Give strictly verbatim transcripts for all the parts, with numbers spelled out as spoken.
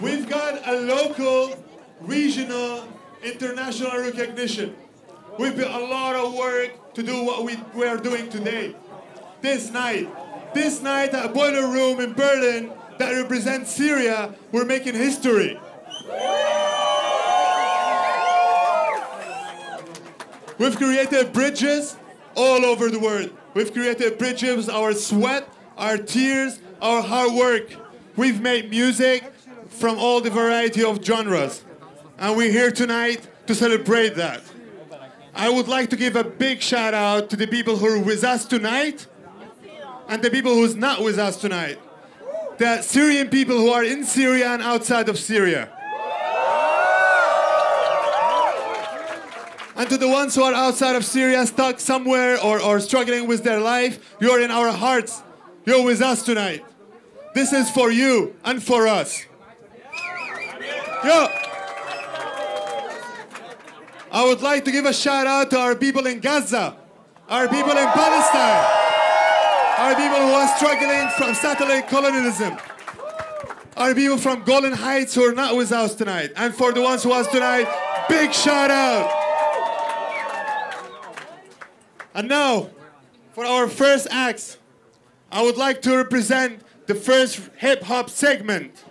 We've got a local, regional, international recognition. We've got a lot of work to do what we, we are doing today. This night, this night at Boiler Room in Berlin that represents Syria, we're making history. We've created bridges all over the world. We've created bridges, our sweat, our tears, our hard work. We've made music from all the variety of genres. And we're here tonight to celebrate that. I would like to give a big shout out to the people who are with us tonight and the people who's not with us tonight. The Syrian people who are in Syria and outside of Syria. And to the ones who are outside of Syria, stuck somewhere or, or struggling with their life, you're in our hearts. You're with us tonight. This is for you and for us. Yo! I would like to give a shout out to our people in Gaza, our people in Palestine, our people who are struggling from satellite colonialism, our people from Golan Heights who are not with us tonight. And for the ones who are tonight, big shout out. And now, for our first acts, I would like to represent the first hip hop segment,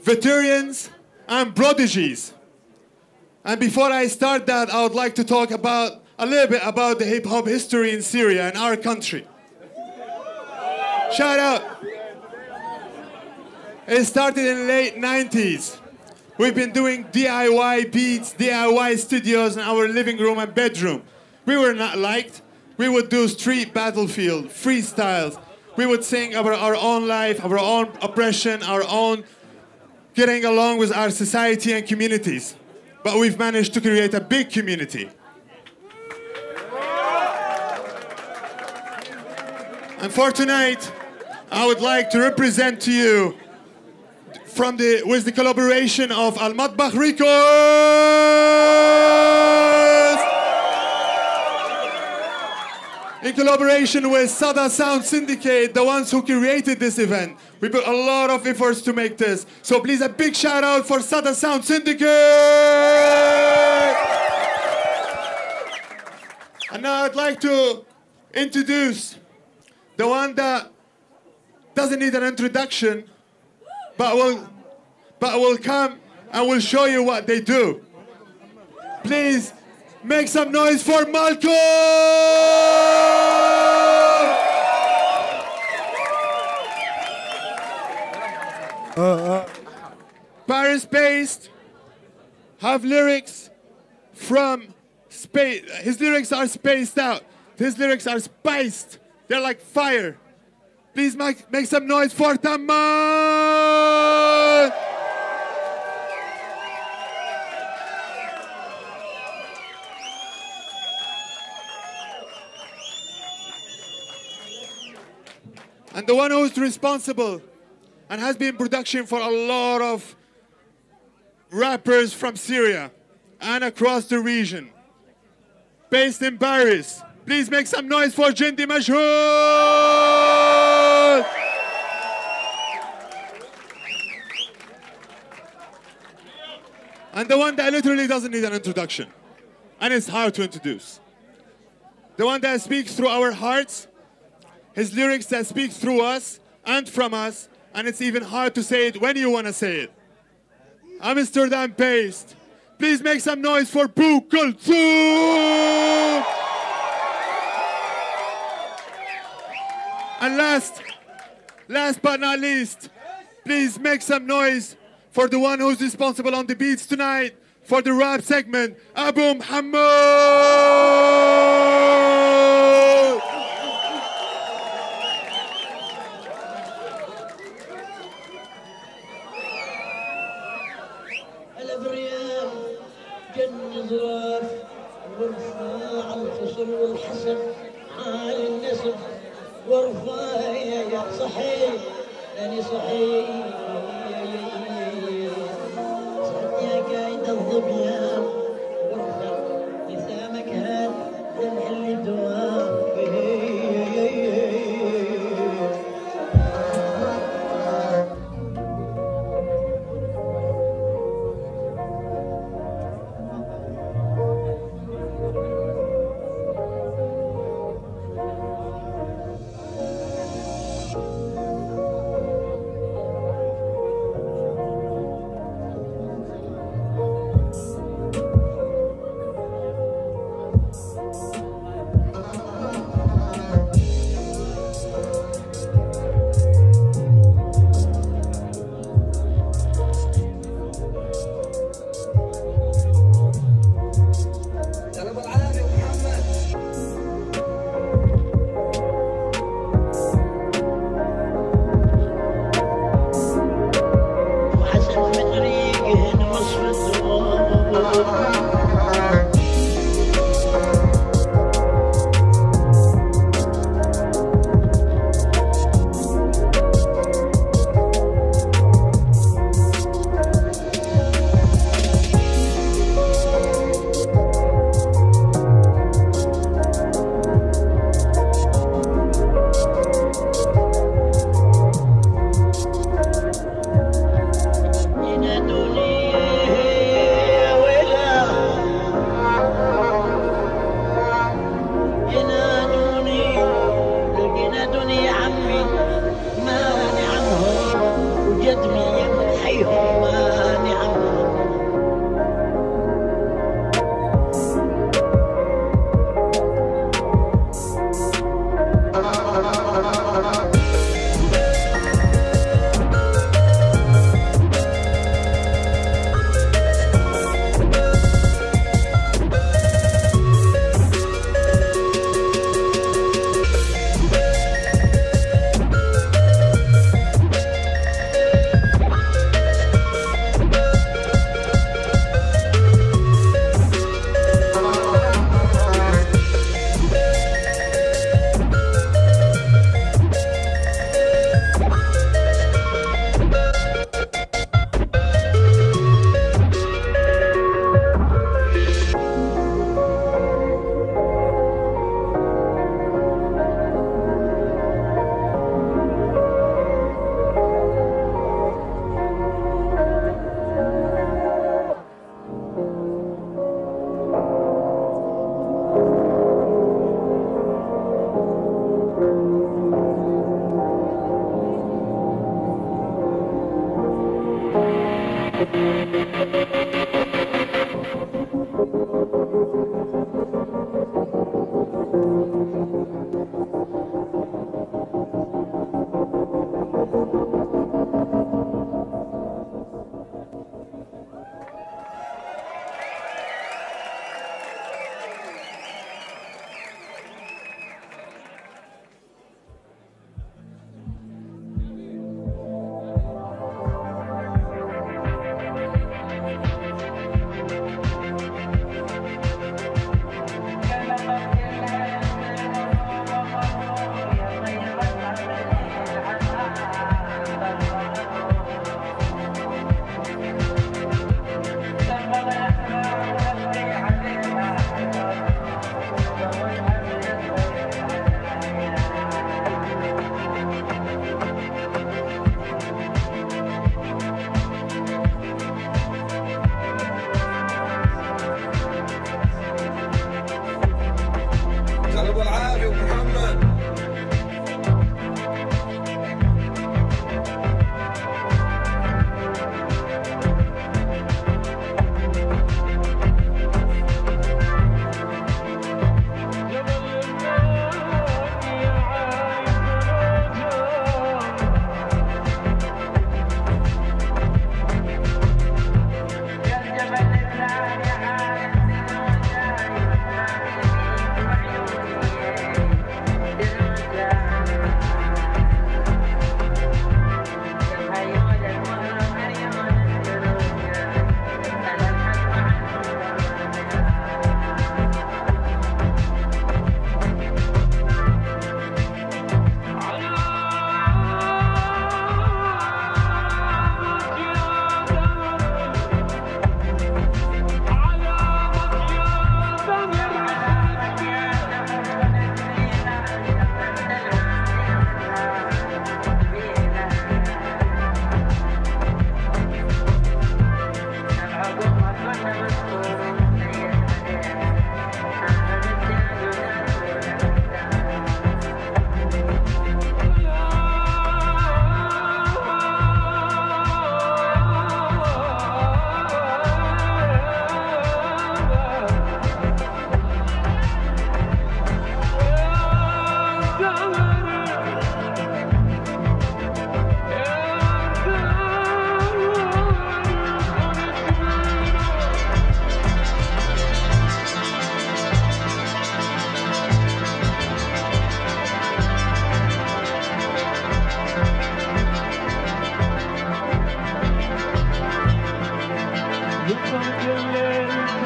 veterans and prodigies. And before I start that, I would like to talk about a little bit about the hip-hop history in Syria and our country. Shout out. It started in the late nineties. We've been doing D I Y beats, D I Y studios in our living room and bedroom. We were not liked. We would do street battlefield, freestyles. We would sing about our own life, our own oppression, our own getting along with our society and communities. But we've managed to create a big community. And for tonight, I would like to represent to you from the, with the collaboration of Al Madbach Rico in collaboration with Sadaa Sound Syndicate, the ones who created this event. We put a lot of efforts to make this. So please, a big shout out for Sadaa Sound Syndicate! And now I'd like to introduce the one that doesn't need an introduction, but will, but will come and will show you what they do. Please, make some noise for Malkom! Uh, uh. Paris-based, have lyrics from space. His lyrics are spaced out. His lyrics are spiced. They're like fire. Please make, make some noise for Tamman! And the one who's responsible and has been in production for a lot of rappers from Syria and across the region. Based in Paris, please make some noise for Jundi Majhul! And the one that literally doesn't need an introduction, and it's hard to introduce. The one that speaks through our hearts, his lyrics that speak through us and from us, and it's even hard to say it when you want to say it. Amsterdam-based. Please make some noise for Bu Kolthoum! And last, last but not least, please make some noise for the one who's responsible on the beats tonight for the rap segment, Abu Muhammad! Look on your leg.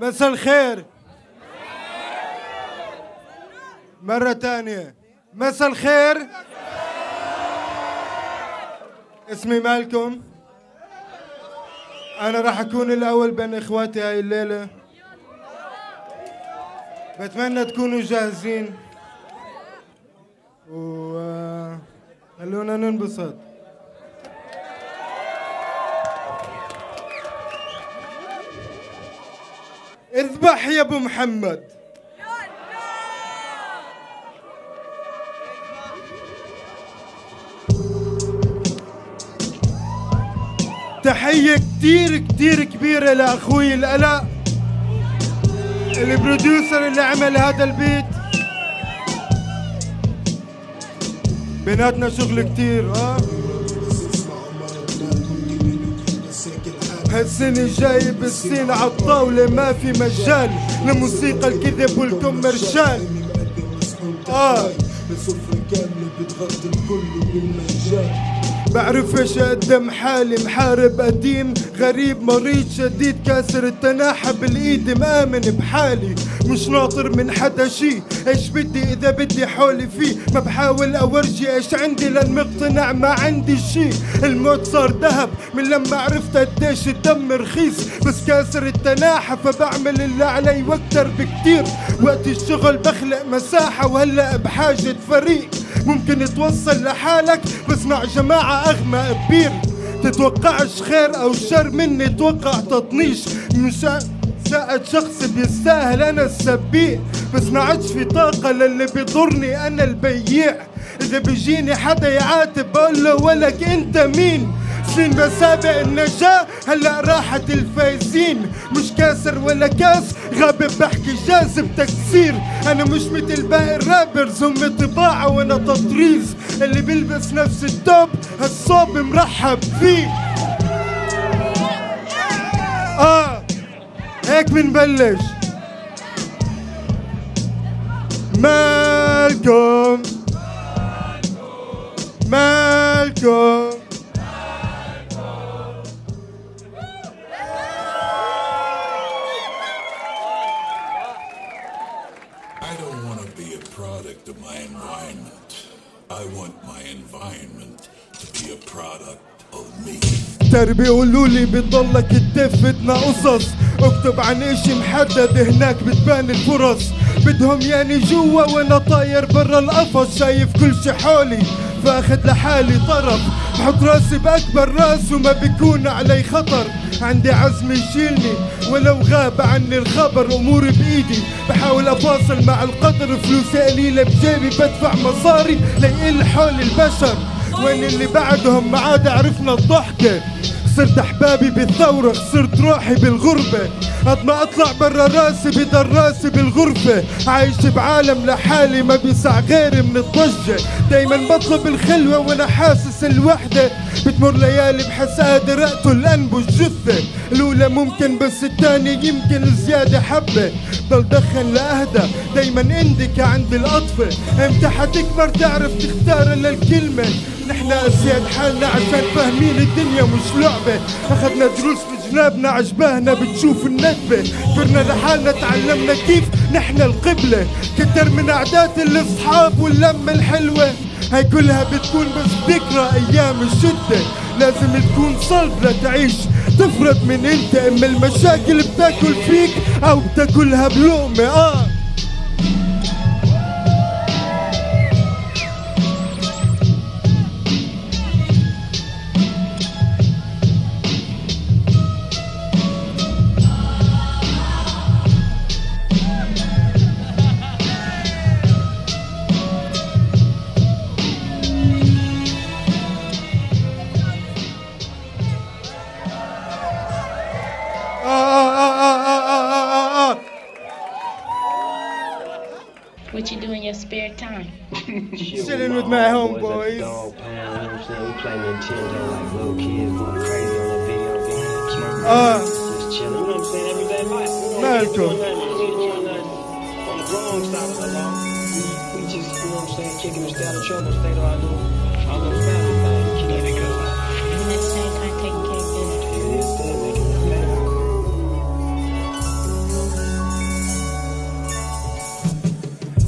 مساء الخير. مرة ثانية مساء الخير. اسمي مالكم، أنا راح أكون الأول بين إخواتي هاي الليلة. بتمنى تكونوا جاهزين وخلونا ننبسط. اذبح يا ابو محمد. تحية كتير كتير كبيرة لأخوي الألاء البروديوسر اللي عمل هذا البيت. بيناتنا شغل كتير. اه هالسنة جايب السين عالطاولة، ما في مجال لموسيقى الكذب والكوميرشال. آه السفرة كاملة بتغطي الكل بالمجال. بعرفش أقدم حالي، محارب قديم غريب مريض شديد، كاسر التناحة بالإيد، مآمن بحالي مش ناطر من حدا شي. ايش بدي إذا بدي حولي فيه، ما بحاول أورجي ايش عندي لأن مقتنع ما عندي شي. الموت صار ذهب من لما عرفت قديش الدم رخيص، بس كاسر التناحة فبعمل اللي علي وأكتر بكتير. وقت الشغل بخلق مساحة وهلأ بحاجة فريق، ممكن توصل لحالك بس مع جماعة أغمى كبير. تتوقعش خير أو شر مني، توقع تطنيش. مش ساعد شخص بيستاهل، أنا السبيع بس ما عادش في طاقة للي بيضرني، أنا البييع. إذا بيجيني حدا يعاتب بقول له ولك أنت مين؟ عشرين بسابق النجاة هلا راحت الفايزين. مش كاسر ولا كاس غابة بحكي جاذب تكسير. انا مش مثل باقي الرابرز هم طباعة وانا تطريز. اللي بلبس نفس التوب هالصوب مرحب فيه. اه هيك بنبلش. مالكم مالكم of my environment. I want my environment to be a product of me. تربي يقولولي بتضلك تدفتنا قصص. اكتب عن اشي محدد هناك بتبان الفرص. بدهم يعني جوا وانا طاير برا القفص. شايف كل شي حولي فاخد لحالي طرف. بحط راسي باكبر راس وما بيكون علي خطر. عندي عزم يشيلني ولو غاب عني الخبر. اموري بايدي بحاول افاصل مع القدر. فلوسي قليله بجيبي بدفع مصاري ليقل حول البشر. وين اللي بعدهم ما عاد عرفنا الضحكه. صرت احبابي بالثوره خسرت روحي بالغربه. قد ما اطلع برا راسي بضل راسي بالغرفه. عايش بعالم لحالي ما بيسع غيري من الضجه. دايما بطلب الخلوه وانا حاسس الوحده. بتمر ليالي بحس قادر اقتل انبو الجثه. الاولى ممكن بس الثانيه يمكن زياده حبه. بلدخن لاهدى دايما اندك عند القطفه. امتى حتكبر تعرف تختار الا الكلمه. نحن اسياد حالنا عشان فاهمين الدنيا مش لعبه. اخذنا دروس بجنابنا عجباهنا بتشوف الندبه. كبرنا لحالنا تعلمنا كيف نحن القبله. كتر من عادات الاصحاب واللمه الحلوه. هاي كلها بتكون بس ذكرى ايام الشده. لازم تكون صلب لتعيش تفرد من انت. اما المشاكل بتاكل فيك او بتاكلها بلقمه. اه What you do in your spare time? Chilling with my homeboys. Ah, Malcolm. We just, you know what I'm saying, kicking us out of trouble. Stay there, I do. I love family, you know, because I'm not saying I take care of business.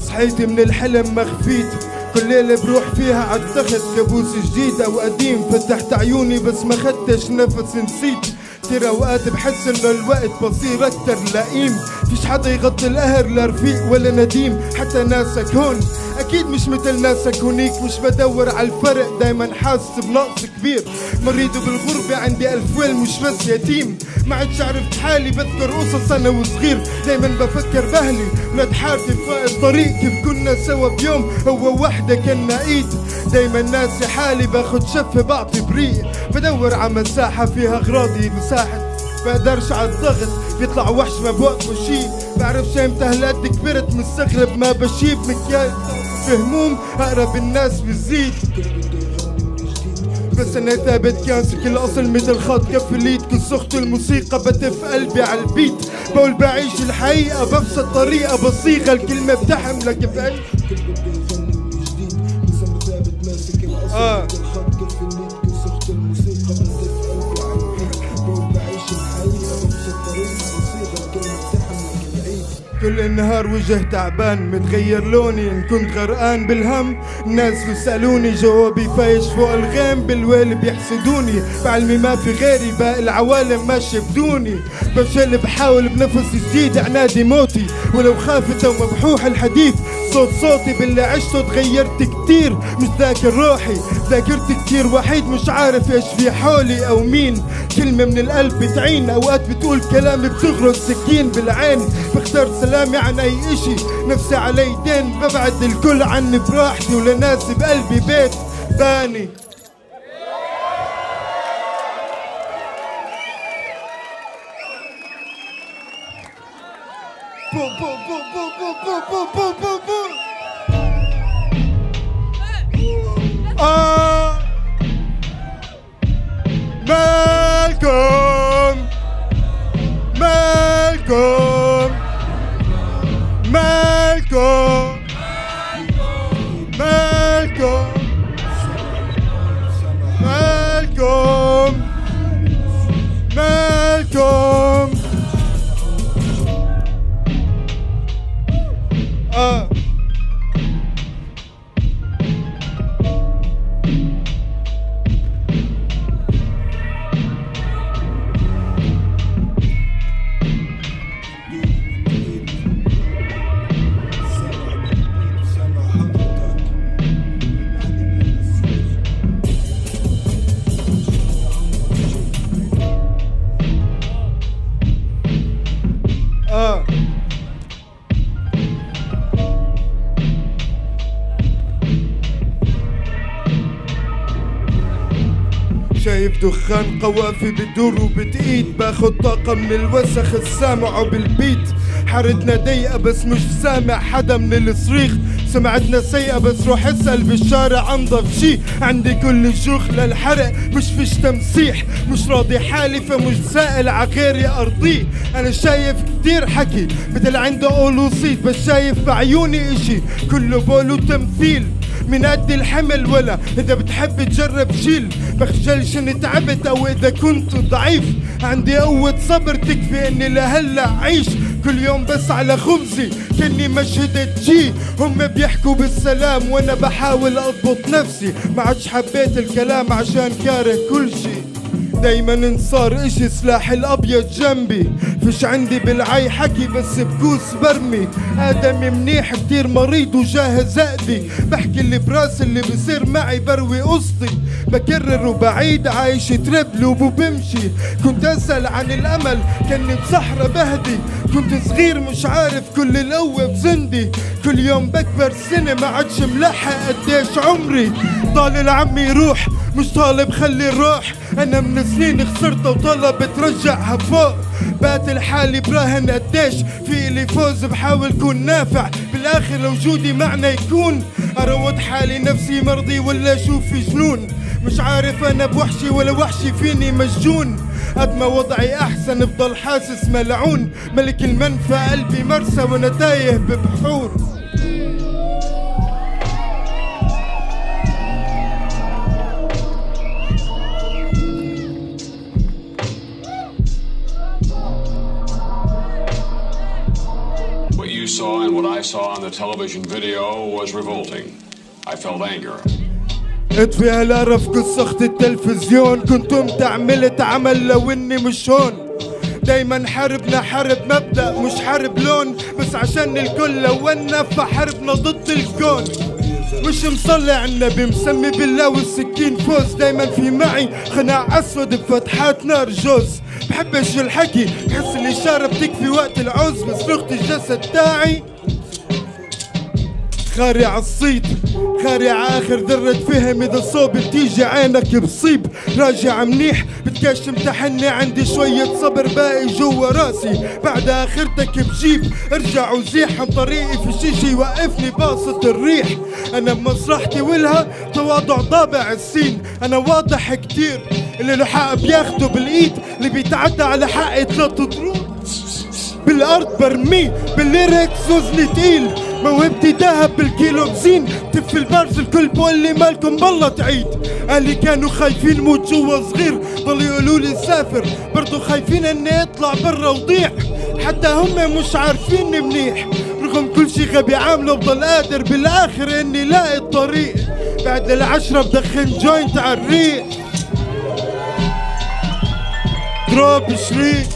صحيت من الحلم مخفيت. كل ليلة بروح فيها عالتخت كابوس جديد او قديم. فتحت عيوني بس ما خدتش نفس نسيت. كتير اوقات بحس انه الوقت بصير اكتر لئيم. فيش حدا يغطي القهر لا رفيق ولا نديم. حتى ناسك هون اكيد مش مثل ناسك هونيك. مش بدور على الفرق دايما حاسس بنقص كبير. مريض بالغربة عندي الف ويل مش بس يتيم. ما عدش عرفت حالي بذكر قصص انا وصغير. دايما بفكر باهلي ولاد حارتي فوق الطريق. كيف كنا سوا بيوم هو وحده كنا ايد. دايما ناسي حالي باخد شفه بعطي بريق. بدور على مساحه فيها اغراضي مساحه. بقدرش على الضغط بيطلع وحش ما بوقفه شي. بعرفش امتى هالقد كبرت مستغرب ما بشيب. مكيال في هموم اقرب الناس بتزيد. بس انا ثابت كاسك الاصل من الخط كف اليد. كل سخط الموسيقى بتف قلبي على البيت. بقول بعيش الحقيقه ببسط طريقه بصيغه الكلمه بتحملك بعيش. اه كل النهار وجه تعبان متغير لوني. ان كنت غرقان بالهم الناس بيسألوني. جوابي فايش فوق الغيم بالويل بيحسدوني. بعلمي ما في غيري باقي العوالم ماشي بدوني. بشل بحاول بنفس جديد عنادي موتي. ولو خافت او مبحوح الحديث صوت صوتي باللي عشته تغيرت كتير. مش ذاكر روحي ذاكرت كتير وحيد. مش عارف ايش في حولي او مين. كلمة من القلب بتعين. اوقات بتقول كلامي بتغرز سكين بالعين. بختار سلامي عن اي اشي نفسي علي دين. ببعد الكل عني براحتي ولناسي بقلبي بيت ثاني. boom, boom, boom, boom, boom, boom, boom, boom, boom, boom. Ah, Malkom, Malkom, Malkom, Malkom, Malkom, Malkom. Ah. شايف دخان قوافي بتدور وبتقيد، باخد طاقة من الوسخ السامع وبالبيت. حارتنا ضيقة بس مش سامع حدا من الصريخ، سمعتنا سيئة بس روح اسأل بالشارع انضف شي. عندي كل الشوخ للحرق مش فيش تمسيح، مش راضي حالي فمش سائل عغيري ارضيه. انا شايف كتير حكي بدل عندي قول وصيت، بس شايف بعيوني اشي كله بول وتمثيل. من قد الحمل ولا اذا بتحب تجرب شيل، بخجلش اني تعبت او اذا كنت ضعيف. عندي قوة صبر تكفي اني لهلا عيش، كل يوم بس على خبزي كني مشهد تجي. هم بيحكوا بالسلام وانا بحاول اضبط نفسي، ما عادش حبيت الكلام عشان كاره كل شي. دايما انصار اشي سلاح الابيض جنبي، فيش عندي بالعي حكي بس بكوس برمي. ادمي منيح كتير مريض وجاهز اقضي، بحكي اللي براس اللي بصير معي بروي قصتي. بكرر وبعيد عايش تربلوب وبمشي، كنت اسأل عن الامل كاني بصحرا بهدي. كنت صغير مش عارف كل القوة بزندي، كل يوم بكبر سنة ما عادش ملحق قديش عمري. طالب عمي يروح مش طالب خلي الروح، انا من سنين خسرتها وطلبت رجعها فوق. باتل حالي براهن قديش في لي فوز، بحاول كون نافع بالاخر لو وجودي معنى يكون. اروض حالي نفسي مرضي ولا اشوف في جنون، مش عارف انا بوحشي ولا وحشي فيني مسجون. قد ما وضعي احسن بضل حاسس ملعون، ملك المنفى قلبي مرسى وانا تايه ببحور. Saw and what I saw on the television video was revolting. I felt anger. اطفي هالقرف كسخت التلفزيون، كنت قمت عملت عمل لو اني مش هون. دايما حاربنا حرب مبدأ مش حرب لون، بس عشان الكل لونا فحاربنا ضد الكون. مش مصلي عالنبي مسمي بالله والسكين فوز، دايما في معي خناع اسود بفتحات نار جوز. بحبش الحكي بحس الاشاره بتكفي وقت العوز، بس رغت الجسد تاعي خاري عالصيد، خاري عاخر ذرة فهم. اذا صوب بتيجي عينك بصيب، راجع منيح بتكاش امتحني. عندي شوية صبر باقي جوا راسي، بعد اخرتك بجيب ارجع وزيح. عن طريقي في شيشي يوقفني باصة الريح، انا بمسرحتي ولها تواضع ضابع السين. انا واضح كتير اللي له حق بياخده بالايد، اللي بيتعدى على حقي ثلاث ضروب بالارض برميه. بالليركس وزني تقيل، موهبتي دهب بالكيلو بزين. تف البرز الكل بقول لي مالكم بالله تعيد، قال لي كانوا خايفين موت جوا صغير، ضلوا يقولوا لي سافر برضه خايفين اني اطلع برا وضيع. حتى هم مش عارفيني منيح، رغم كل شي غبي عامله بضل قادر بالاخر اني لاقي الطريق. بعد العشرة بدخن جوينت عالريق، دروب شريك.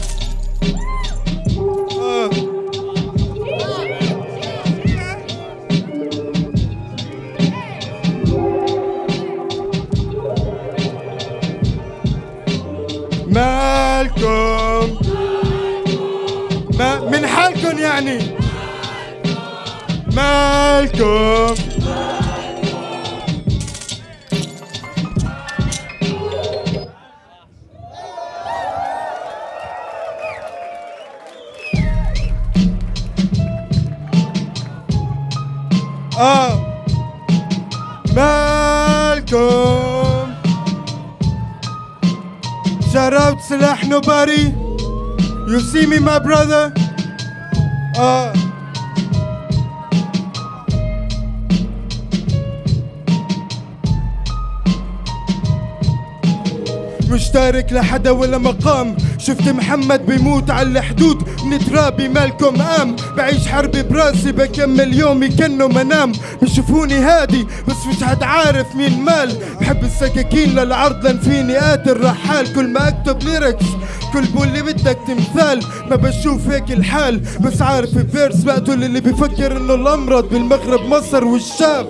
مالكم ما من حالكم يعني مالكم. عليكم. Shout out Salah Nobody. You see me, my brother. Uh, مشترك لحدا ولا مقام، شفت محمد بيموت على الحدود، نترابي مالكم قام، بعيش حربي براسي بكمل يومي كأنه منام، بشوفوني هادي بس مش هتعارف مين مال، بحب السكاكين للعرض لان فيني قاتل رحال، كل ما اكتب ليركس كل بولي بدك تمثال، ما بشوف هيك الحال بس عارف فيرس بقتل اللي بيفكر انه الامراض بالمغرب مصر والشام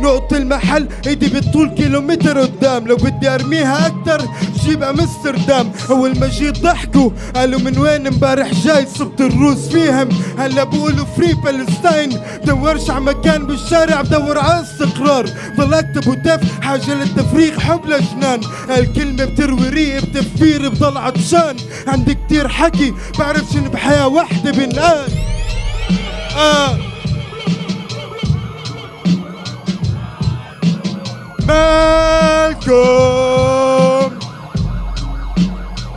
نقطة المحل، ايدي بالطول كيلومتر قدام، لو بدي ارميها اكتر جيب امستردام، اول ما جيت ضحكوا قالوا من وين امبارح جاي، صبت الروس فيهم هلا بقولوا فري بالستاين، بدورش على مكان بالشارع بدور على استقرار، ضل اكتب وتف حاجة للتفريغ حب لجنان، هالكلمة بتروي ريقي بتفير بضل عطشان، عندي كتير حكي بعرفش ان بحياة وحدة بنقال. آه مالكم،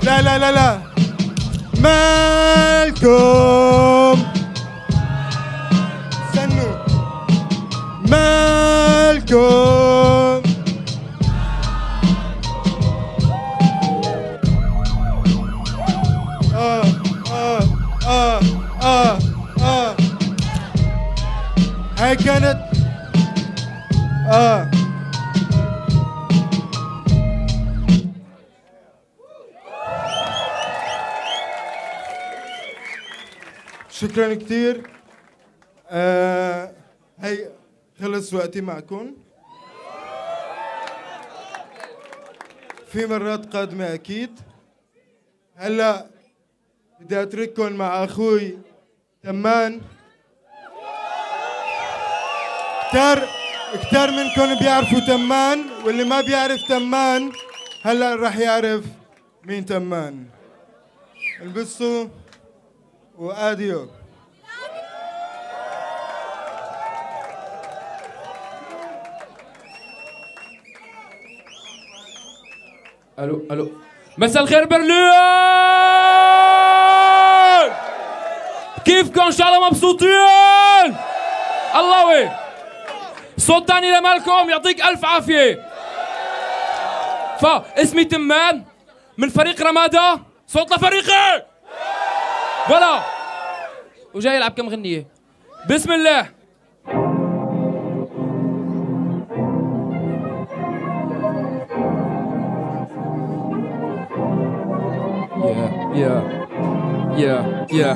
لا لا لا لا مالكم، استنوا مالكم، آه آه آه آه آه هاي كانت آه شكرا كثير. آه هي خلص وقتي معكم. في مرات قادمة أكيد. هلا بدي أترككم مع أخوي تمان. كتار كتار منكم بيعرفوا تمان، واللي ما بيعرف تمان هلا راح يعرف مين تمان. البسوا واديو. الو الو مساء الخير برلين، كيفكم؟ ان شاء الله مبسوطين. اللهوي صوت ثاني لمالكم، يعطيك الف عافيه. فاسمي تمان من فريق رماده، صوت لفريقي فوالا، وجاي العب كم غنيه. بسم الله. يا يا يا يا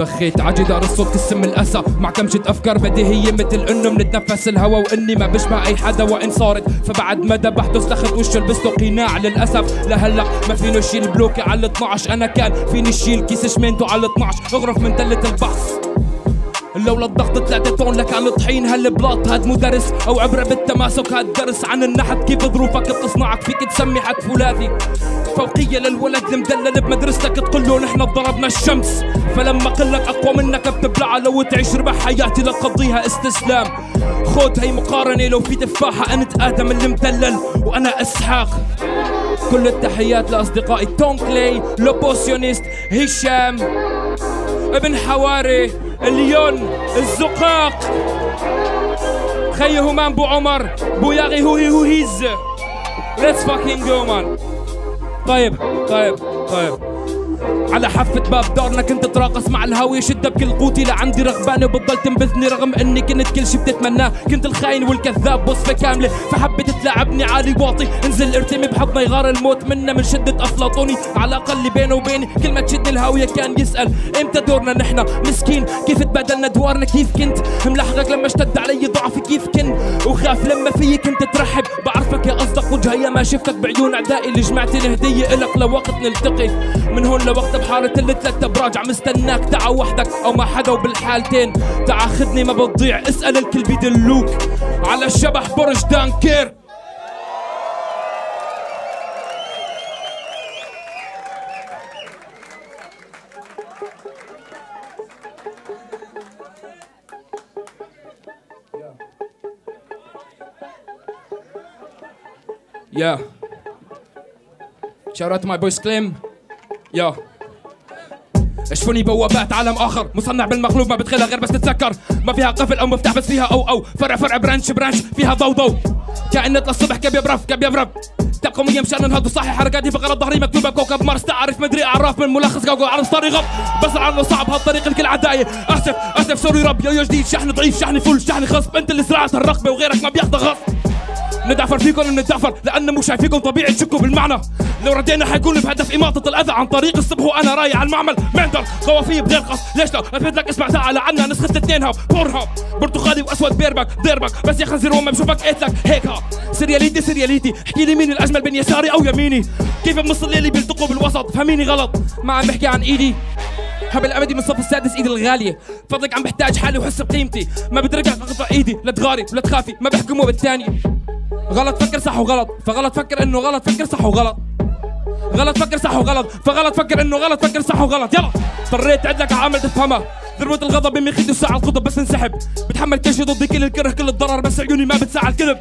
بخيت عجدار الصوت السم الاسى، مع كمشة افكار بديهيه مثل انه منتنفس الهوا واني ما بشبع اي حدا، وان صارت فبعد مدى بحدث لخت وش لبسته قناع، للاسف لهلا ما فينو شيل بلوكي على اثنعش، انا كان فيني شيل كيس شمينتو على اثنعش، اغرف من تلة البحث لولا الضغط ثلاثة طن لكان طحين هالبلاط، هاد مدرس او عبره بالتماسك، هاد درس عن النحت كيف ظروفك بتصنعك، فيك تسمي حد فولاذي فوقية للولد المدلل بمدرستك، تقول له نحن ضربنا الشمس فلما قلك اقوى منك بتبلعها، لو تعيش ربح حياتي لقضيها استسلام، خود هي مقارنة لو في تفاحة، انت ادم اللي مدلل وانا اسحاق. كل التحيات لاصدقائي توم كلي، لوبوسيونيست، هشام، ابن حواري، الليون، الزقاق، خي همام، بو عمر، بو ياغي، هوهي هوهيز. ليتس فاكينج جو مان. طيب طيب طيب على حفة باب دارنا كنت اتراقص مع الهاوية، شدة بكل قوتي لعندي رغبانة وبتضل تنبثني، رغم اني كنت كل شي بتتمناه، كنت الخاين والكذاب وصفة كاملة، فحبيت تلاعبني عالي واطي، انزل ارتمي بحضني غار الموت منا من شدة افلاطوني، على الاقل بينه وبيني كل ما تشدني الهاوية كان يسأل امتى دورنا نحنا، مسكين كيف تبادلنا ادوارنا، كيف كنت ملاحظك لما اشتد علي ضعفي، كيف كنت وخاف لما فيي كنت ترحب، بعرفك يا اصدق وجهي ما شفتك بعيون اعدائي، اللي جمعتي الهدية الك لوقت نلتقي، من هون لوقت بحارة التلات ابراج عم استناك، تعا وحدك او مع حدا وبالحالتين تعا خدني ما بتضيع، اسأل الكل بيدلوك على شبح برج دانكير. Yeah. Shout out to my boys Clem. Yeah. شفوني بوابات عالم اخر مصنع بالمقلوب ما بتخلها غير بس تتذكر ما فيها قفل او مفتاح بس فيها او او فرع فرع برانش برانش فيها ضوضو كأنه للصبح كب يبرف كب يبرف تقومية مشان نهض وصحي حركاتي فقرة ظهري مكتوبة بكوكب مارس تعرف مدري اعراف من ملخص كوكب عرس طاري غب بس العنو صعب هالطريق الكل عداية اسف اسف سوري رب يا جديد شحن ضعيف شحن فل شحن خصب انت اللي سرعت الرقبة وغيرك ما بياخد غصب ندعفر فيكم وندعفر لأن مو شايفيكم طبيعي تشكوا بالمعنى لو ردينا حيكون بهدف إماطة الأذى عن طريق الصبح وأنا رايح على المعمل معندر قوافي بغير قص ليش لو أفيد لك اسمع تعال عنا نسخة اثنين هاو بورها برتقالي وأسود بيربك ديربك بس يا خنزير وما بشوفك قتلك هيك ها سرياليتي سرياليتي احكي لي مين الأجمل بين يساري أو يميني كيف بنص الليل بيلتقوا بالوسط فهميني غلط ما عم بحكي عن إيدي هبل أبدي من الصف السادس إيدي الغالية فضلك عم بحتاج حالي وحس بقيمتي ما بدركك أقطع إيدي لا تغاري ولا تخافي ما بحكموا بالثاني غلط فكر صح وغلط فغلط فكر انه غلط فكر صح وغلط غلط فكر صح وغلط فغلط فكر انه غلط فكر صح وغلط يلا اضطريت عدلك عامل تفهمها ذروة الغضب يمي خدوا ساعة القطب بس انسحب بتحمل كل شي ضدي كل الكره كل الضرر بس عيوني ما بتساع الكذب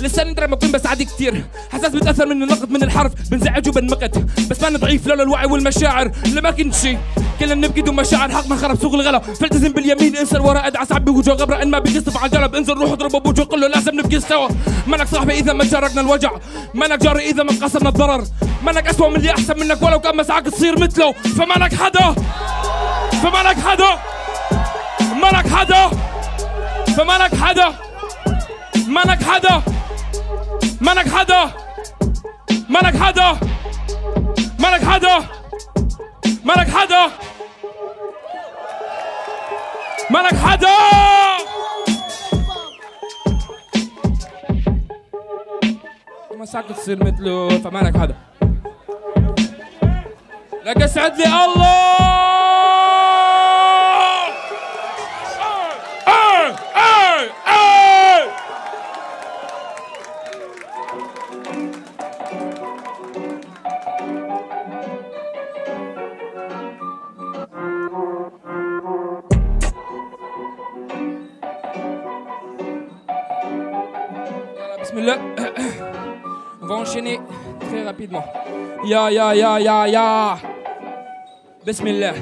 لساني ندري ما اكون بس عادي كتير حساس بتاثر من النقد من الحرف بنزعج وبنمقت بس ما ضعيف لولا الوعي والمشاعر لما كنت شي كلنا بنبكي دون مشاعر حق ما خرب سوق الغلا فالتزم باليمين انسى الورا ادعس عبي وجه غبره ان ما بيصف على القلب انزل روح اضرب ابو وجه قل له لازم نبكي سوا مالك صاحبي اذا ما شاركنا الوجع مالك جاري اذا ما انقسمنا الضرر مالك اسوء من اللي احسن منك ولو كان مسعاك تصير مثله فمالك حدا فمالك حدا مالك حدا فمالك حدا مالك حدا مالك حدا مالك حدا مالك حدا مالك حدا مالك حدا مساك تصير مثله فمالك حدا لك اسعد لي الله اي اي اي بسم الله. On va enchaîner très rapidement. Ya ya ya ya ya. Bismillah.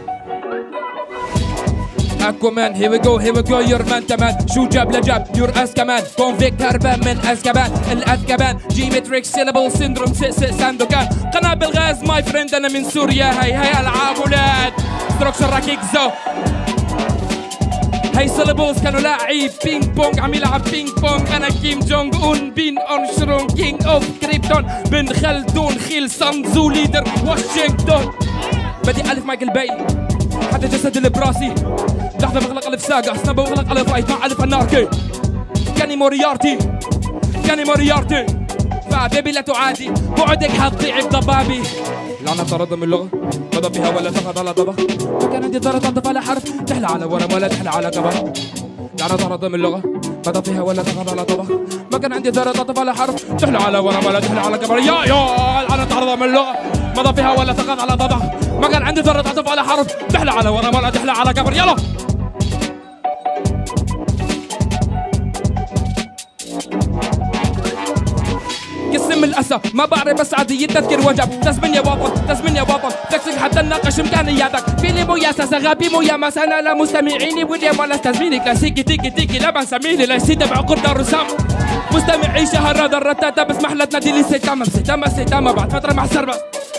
Aquaman, here we go, here we go, your man Tamman. شو جاب لجاب your ass كمان convict هربان من أزكبان الأذكبان geometric syllable syndrome ساندوكان قنابل غاز my friend أنا من سوريا هاي هاي ألعاب ولاد structure راك يكزو هاي سيلابلز كانوا لاعب بينج بونج عم يلعب بينج بونج انا كيم جونج اون بين اون شرون كينج اوف كريبتون بن خلدون خيل سانزو ليدر واشنطن بدي الف مايكل باي حتى جسد اللي براسي لحظه بغلق الف ساقه سناب بغلق الف رايت مع الف اناركي كاني موريارتي كاني موريارتي فبيبي لا تعادي بعدك حتضيع بضبابي لعنة طردة من اللغة بضى بها ولا تفقد على طبخ وكان عندي ضرر تنطف على حرف تحلى على ورم ولا تحلى على كبر لعنة طردة من اللغة بضى بها ولا تفقد على طبخ ما كان عندي ضرر تنطف على حرف تحلى على ورم ولا تحلى على كبر يا يا لعنة طردة من اللغة بضى بها ولا تفقد على طبخ ما كان عندي ضرر تنطف على حرف تحلى على ورم ولا تحلى على كبر يلا قسم الاسى ما بعرف بس عادي التذكير وجب تسمن يا وطن تسمن يا وطن تكسك حتى نناقش امكانياتك فيلي مو يا ساسا غبي مو يا مسانا لا مستمعيني واليوم ولا استاذيني كلاسيكي تيكي تيكي لا بنسميني ليسي تبع قرد الرسام مستمعي شهر هذا الرتاتا بس محلتنا دي لسه تمام ستامة ستامة بعد فترة مع السربة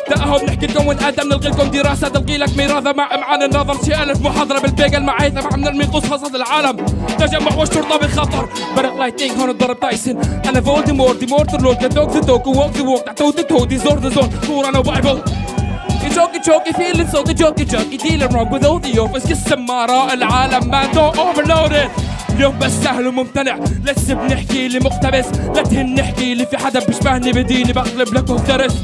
تأهو بنحكي لكم ونقدم نلقي لكم دراسة تلقي لك ميراثة مع امعان النظر شي ألف محاضرة بالبيجل معي تبع من الميقوس خاصة العالم تجمع والشرطة بخطر برق لايتينج هون ضرب تايسون أنا فولدمور دي مورتر لورد ذا دوغ ذا دوغ ووك ذا ووك تعتو تتو دي زور ذا زور كورة أنا وبايبل جوكي جوكي فيلين صوتي جوكي جوكي ديلر رونج وذ أودي أوفيس قسم آراء العالم ما تو أوفرلودد اليوم بس سهل وممتنع لسه بنحكي اللي مقتبس لا تهن نحكي اللي في حدا بيشبهني بديني بقلب لك وفترس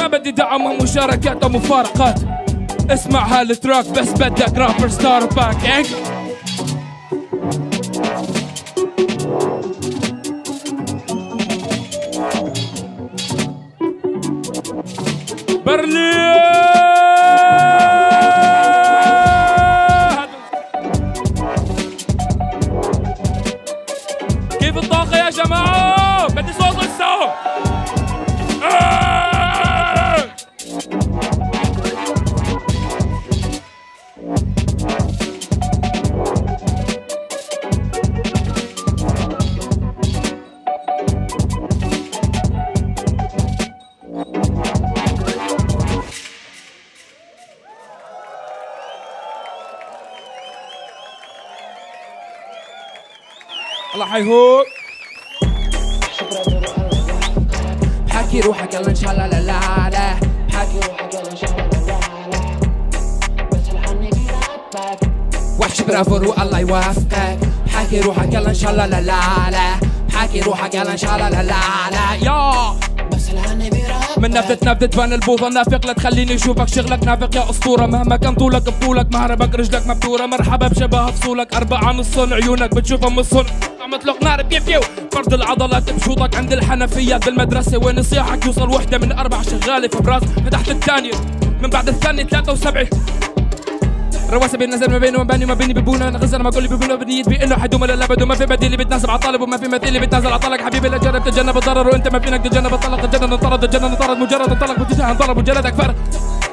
ما بدي دعم ومشاركات ومفارقات اسمع هالتراك بس بدك رابر ستار باك اك برلين كيف الطاقة يا جماعة بدي صوت الصوت الله حيهوك. حكي روحك يلا ان شاء الله للعالة، حكي روحك يلا ان شاء الله للعالة، بس الحني بيلعبك وحش برافور والله يوفقك. حكي روحك يلا ان شاء الله للعالة، حكي روحك يلا ان شاء الله للعالة يا بس الحني بيرهبك. من نبتة نبتة تبان البوظة نافق، لا تخليني اشوفك شغلك نافق يا اسطورة. مهما كان طولك بطولك مهربك رجلك مبتورة، مرحبا بشبه فصولك أربعة نصون عيونك بتشوفهم الصون. مطلق نار بيو بيو فرد العضلات بشوطك عند الحنفية بالمدرسة، وين صياحك يوصل وحدة من أربع شغالة في براس فتحت الثانية من بعد الثانية ثلاثة وسبعة. رواسة بين نزل ما بيني وما بيني وما بيني ببونا أنا غزل ما كل ببونا بنيت بإنه حدومة للأبد، وما في بديل بتناسب عطالب وما في مثيل بتنازل عطالك. حبيبي لا جرب تجنب الضرر وأنت ما فينك تجنب الطلق، الجنة انطرد الجنة انطرد مجرد انطلق واتجاه انضرب وجلدك فرق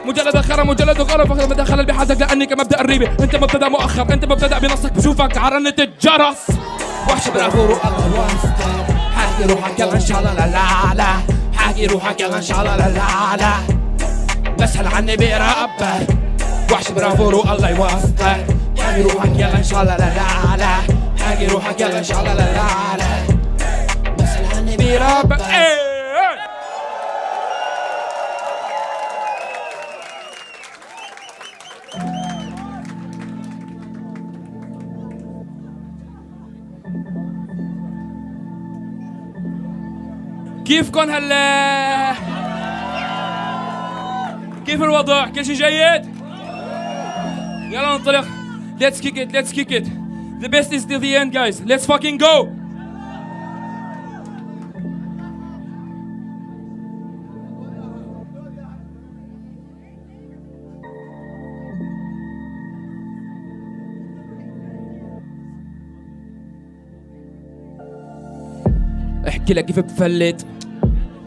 مجلد خرم مجلد غرب فخر مدخل بحالتك لأني مبدأ الريبة أنت مبتدأ مؤخر أنت مبتدأ بنصك بشوفك عرنة الجرس. وحش برافور والله يوفقك. حاكي روحك يلا ان شاء الله للعالة، حاكي روحك يلا ان شاء الله للعالة، بسهل عني برقبك. وحش برافور والله يوفقك. حاكي روحك يلا ان شاء الله للعالة، حاكي روحك يلا ان شاء الله للعالة، بسهل عني برقبك. كيفكن هلا؟ كيف الوضع؟ كل شيء جيد؟ يلا ننطلق. Let's kick it, let's kick it. The best is till the end, guys. Let's fucking go. احكي لك كيف بفلت.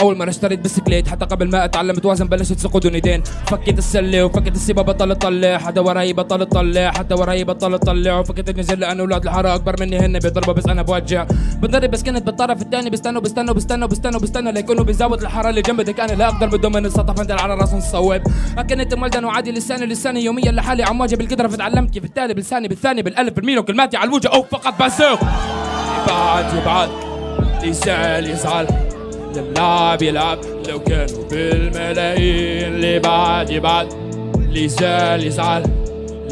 أول ما اشتريت بسكليت حتى قبل ما أتعلم أوازن بلشت سقود ندين. فكيت السلة وفكيت السيبة بطل أطلع، حدا وراي بطل أطلع، حدا وراي بطل أطلع. وفكيت النزل لأن أولاد الحارة أكبر مني هن بيضربوا بس أنا بوجع بضرب، بس كنت بالطرف الثاني بستنوا بستنوا بستنوا بستنوا بستنوا ليكونوا بيزود الحارة اللي جنبي دك. أنا لا أقدر بدون من السطح أنت على راسهم صوب أكنت مولدن وعادي لساني لساني يوميا لحالي عمواجه بالقدرة. فتعلمت كيف التالي بالثاني بالثاني بالألف بالميل وكلماتي على الوجه أو فقط بسوق. يبعد يبعد يزعل يزعل اللاعب يلعب لو كانوا بالملايين اللي بعد يبعد اللي زال يزعل.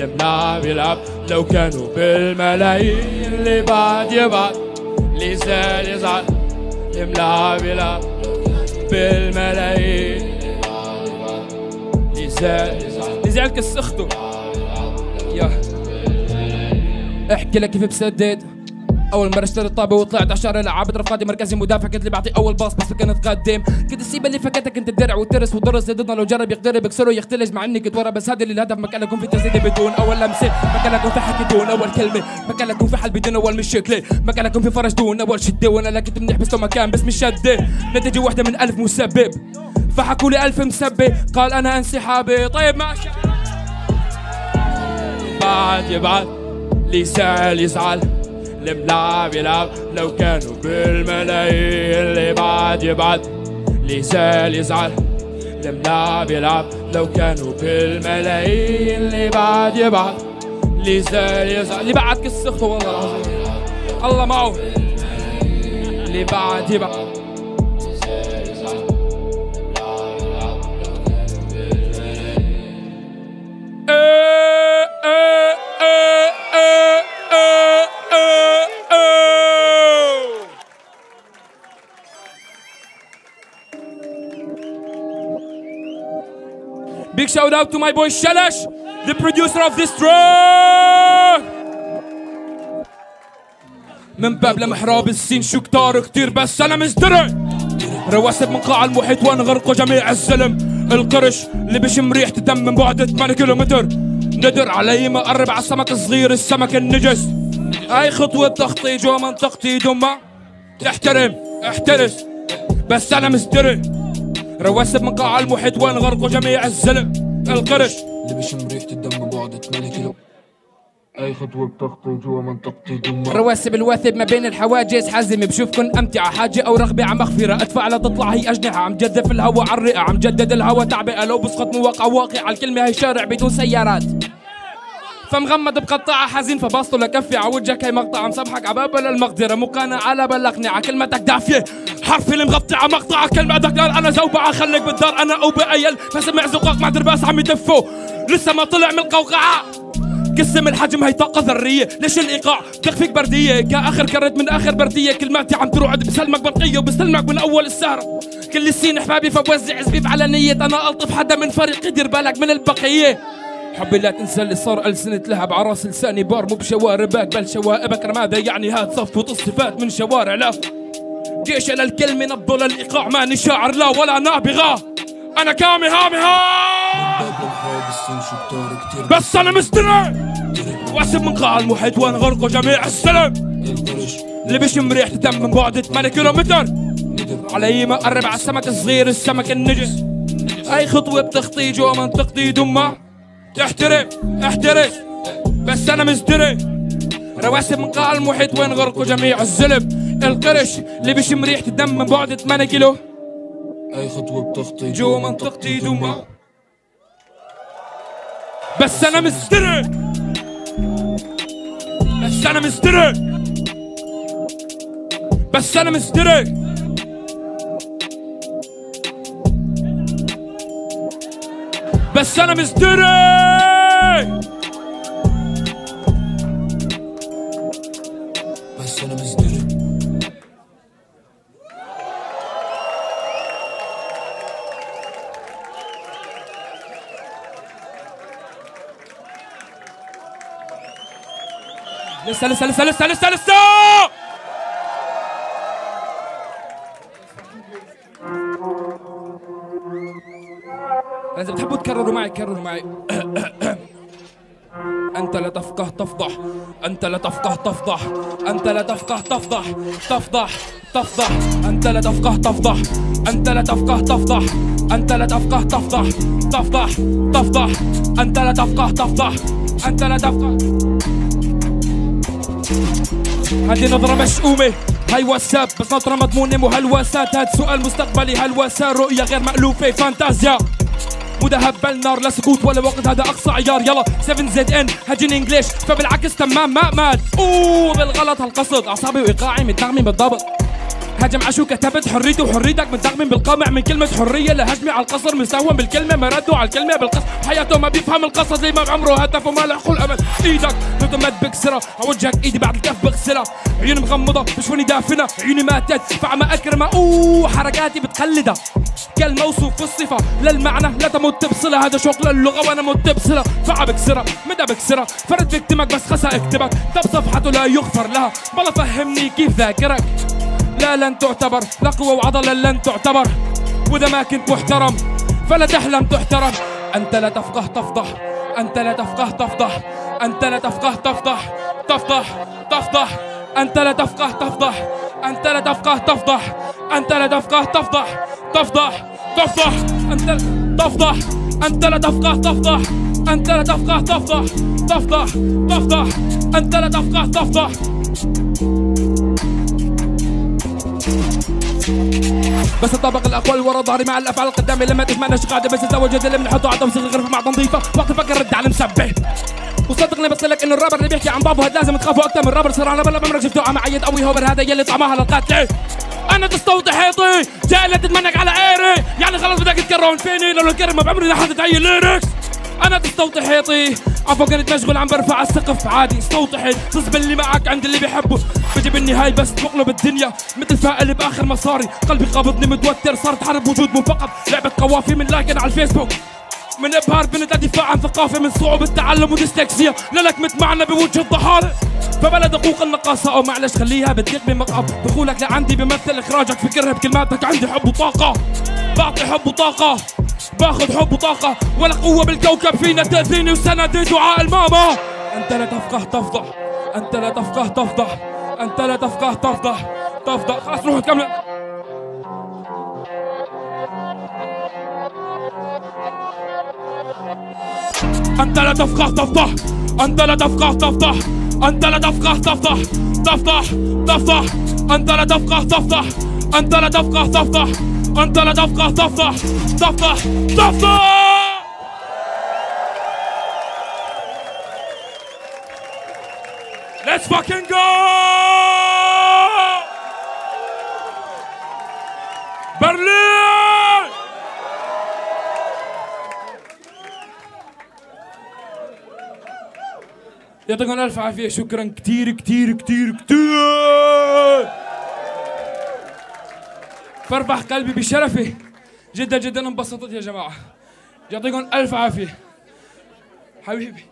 الملاعب يلعب لو كانوا بالملايين اللي بعد يبعد اللي زال يزعل. الملاعب يلعب بالملايين اللي بعد يبعد اللي زال يزعل. نزعل كسخته احكي لك كيف بسدد. اول مره اشتريت طابه وطلعت عشرة لعبت رفقاتي مركزي مدافع كنت اللي بعطي اول باص بس كنت قدام. كنت السيبه اللي فكتك انت الدرع والترس والضرس ضدنا لو جرب يقترب يكسره يختلج مع اني كنت ورا بس هذا اللي الهدف. ما كان لكم في تزيد بدون اول لمسه، ما كان لكم في حكي دون اول كلمه، ما كان لكم في حل بدون اول مشكله، ما كان لكم في فرج دون اول شده. وانا لا كنت منيح بس لو مكان بس مش شده. نتيجه واحده من ألف مسبب فحكوا لي ألف مسبب قال انا انسحابي. طيب ماشي بعد يبعد ليسال يزعل. الملاعب يلعب لو كانوا بالملايين اللي بعد يبعد اللي زال يزعل. الملاعب يلعب لو كانوا بالملايين اللي بعد يبعد اللي زال يزعل. اللي بعد كسخته والله العظيم الله معه. اللي بعد يبعد اللي زال يزعل. الملاعب يلعب لو كانوا بالملايين ايه ايه ايه ايه ايه ايه. Big shout out to my boy Shalash, the producer of this track. من باب لمحراب السين شو كتار كتير بس أنا مزدرع. رواسب من قاع المحيط وانغرقوا جميع الزلم. القرش اللي بشم ريحة الدم من بعد ثمانية كيلومتر. ندر علي ما قرب على السمك الصغير السمك النجس. أي خطوة تخطي جوا منطقتي دمى تحترم احترس بس أنا مزدرع. رواسب من قاع المحيط وين غرقوا جميع الزلم. القرش اللي بشم ريحة الدم بعد ثمانية كيلو. أي خطوة بتخطي جوا منطقتي دمى. رواسب الواثب ما بين الحواجز حازم بشوفكن أمتعة حاجة أو رغبة عم مخفرة. أدفع لا تطلع هي أجنحة عم جذب الهواء على الرئة عم جدد الهواء تعبئة. لو بسقط مو واقع واقع على الكلمة هي شارع بدون سيارات. فمغمض بقطعها حزين فبسطه لكفي عوجك هي مقطعة مسامحك عبابل المقدرة مقانع على بلقني كلمتك دافية حرفي المغطعة مقطعة كلمتك قال أنا جوبعة خليك بالدار أنا أو بأيل فسمع زقاق مع درباس عم يدفوا لسه ما طلع من القوقعة قسم الحجم هي طاقة ذرية ليش الإيقاع تخفيك بردية كآخر كرت من آخر بردية كلماتي عم تروعد بسلمك برقية وبسلمك من أول السهرة كل السين أحبابي فبوزع زبيب على نية أنا ألطف حدا من فريقي دير بالك من البقية حبي لا تنسى اللي صار ألسنة لها بعراس لساني بار مو بشواربك بل شوائبك رمادة يعني هاد صفوة الصفات من شوارع لاف جيش للكلمة نبض للإيقاع ماني شاعر لا ولا نابغة أنا كامي هامي ها بس أنا مستنى واسب من قاع المحيط وأنا غرقوا جميع السلم اللي بيشم ريحة دم من بعد ثمانية كيلومتر علي ما أقرب على السمك الصغير السمك النجس أي خطوة بتخطي جوا منطقتي دمها احترق احترق بس انا مزدري رواسب من قاع المحيط وين غرقوا جميع الزلم القرش اللي بيشم ريحه الدم من بعد ثمانية كيلو اي خطوه بتخطي جوا منطقتي دمها بس انا مزدري بس انا مزدري بس انا مزدري بس أنا مزدري بس أنا مزدري لسه لسه لسه لسه لسه لسه إذا بتحبوا تكرروا معي كرروا معي أنت لا تفقه تفضح أنت لا تفقه تفضح أنت لا تفقه تفضح تفضح تفضح أنت لا تفقه تفضح أنت لا تفقه تفضح أنت لا تفقه تفضح تفضح تفضح أنت لا تفقه تفضح أنت لا تفقه هذه نظرة مشؤومة هاي واتساب بس نظرة مضمونة مهلوسات هاد سؤال مستقبلي هلوسات رؤية غير مألوفة فانتازيا مو ذهب بل نار لا سكوت ولا وقت هذا اقصى عيار يلا سبعة زد ان هجين انجليش فبالعكس تمام ما مات اوه بالغلط هالقصد اعصابي وايقاعي متنغمي بالضبط هجم عشو كتبت حريتي وحريتك متنغمي بالقمع من كلمه حريه لهجمي على القصر مسوم بالكلمه ما ردوا على الكلمه بالقصد حياته ما بيفهم القصد زي ما بعمره هتف وما لحقوا الامل ايدك تتمد بكسرها عوجهك ايدي بعد الكف بغسلها عيوني مغمضه بشوفني دافنه عيوني ماتت فعما اكرمه اوه حركاتي بتقلدها كالموصوف في الصفة لا المعنى لا تمت بصلة هذا شوق للغة وانا مت بصلة فعا بكسرها مدى بكسرها فرد بكتمك بس خسى اكتبك طب صفحته لا يغفر لها بلا فهمني كيف ذاكرك لا لن تعتبر لا قوة وعضلة لن تعتبر واذا ما كنت محترم فلا تحلم تحترم انت لا تفقه تفضح انت لا تفقه تفضح انت لا تفقه تفضح تفضح تفضح انت لا تفقه تفضح انت لا تفقه تفضح انت لا تفقه تفضح تفضح تفضح انت تفضح انت لا تفقه تفضح انت لا تفقه تفضح تفضح تفضح انت لا تفقه تفضح بس اطبق الاقوال ورا ظهري مع الافعال قدامي لما تتمناش قاعده بس اتزوج اللي بنحطه على تمسيخ الغرفه مع تنظيفه وقت فكر رد على المسبه وصدقني بقول لك انه الرابر اللي بيحكي عن بابه هاد لازم تخافوا اكثر من الرابر صراحه بلا ما عمرك شفتوه عم عيط قوي هوبر هذا يلي طعمها للقتل انا تستوطي حيطي جاي لتتمنك على عيري يعني خلص بدك تكرهون فيني لو الكرم ما بعمري لحد تعي ليركس انا تستوطي حيطي عفوا كنت مشغول عم برفع على السقف عادي استوطي حيط تصب اللي معك عند اللي بيحبه بجي بالنهاية بس بقلب الدنيا مثل فاقل باخر مصاري قلبي قابضني متوتر صارت حرب وجود مو فقط لعبة قوافي من لايكن على الفيسبوك من ابهار بنت الدفاع عن ثقافه من صعوبه التعلم وديسلكسيا لك متمعنا بوجه الضحاله فبلا دقوق النقاصه او معلش خليها بتضيق بمقعد دخولك لعندي بمثل اخراجك فكرها بكلماتك عندي حب وطاقه بعطي حب وطاقه باخذ حب وطاقه ولا قوه بالكوكب فينا تاذيني وسندي دعاء الماما انت لا تفقه تفضح انت لا تفقه تفضح انت لا تفقه تفضح تفضح خلاص روحوا كمل أنت لا تفقه تفضح أنت لا تفقه تفضح أنت لا تفقه تفضح تفضح تفضح أنت لا تفقه تفضح أنت لا تفقه تفضح أنت لا تفقه تفضح تفضح تفضح Let's fucking go! Berlin! يعطيكم ألف عافية، شكرا كتير كتير كتير كتير. فربح قلبي بشرفي، جدا جدا انبسطت يا جماعة. يعطيكم ألف عافية حبيبي.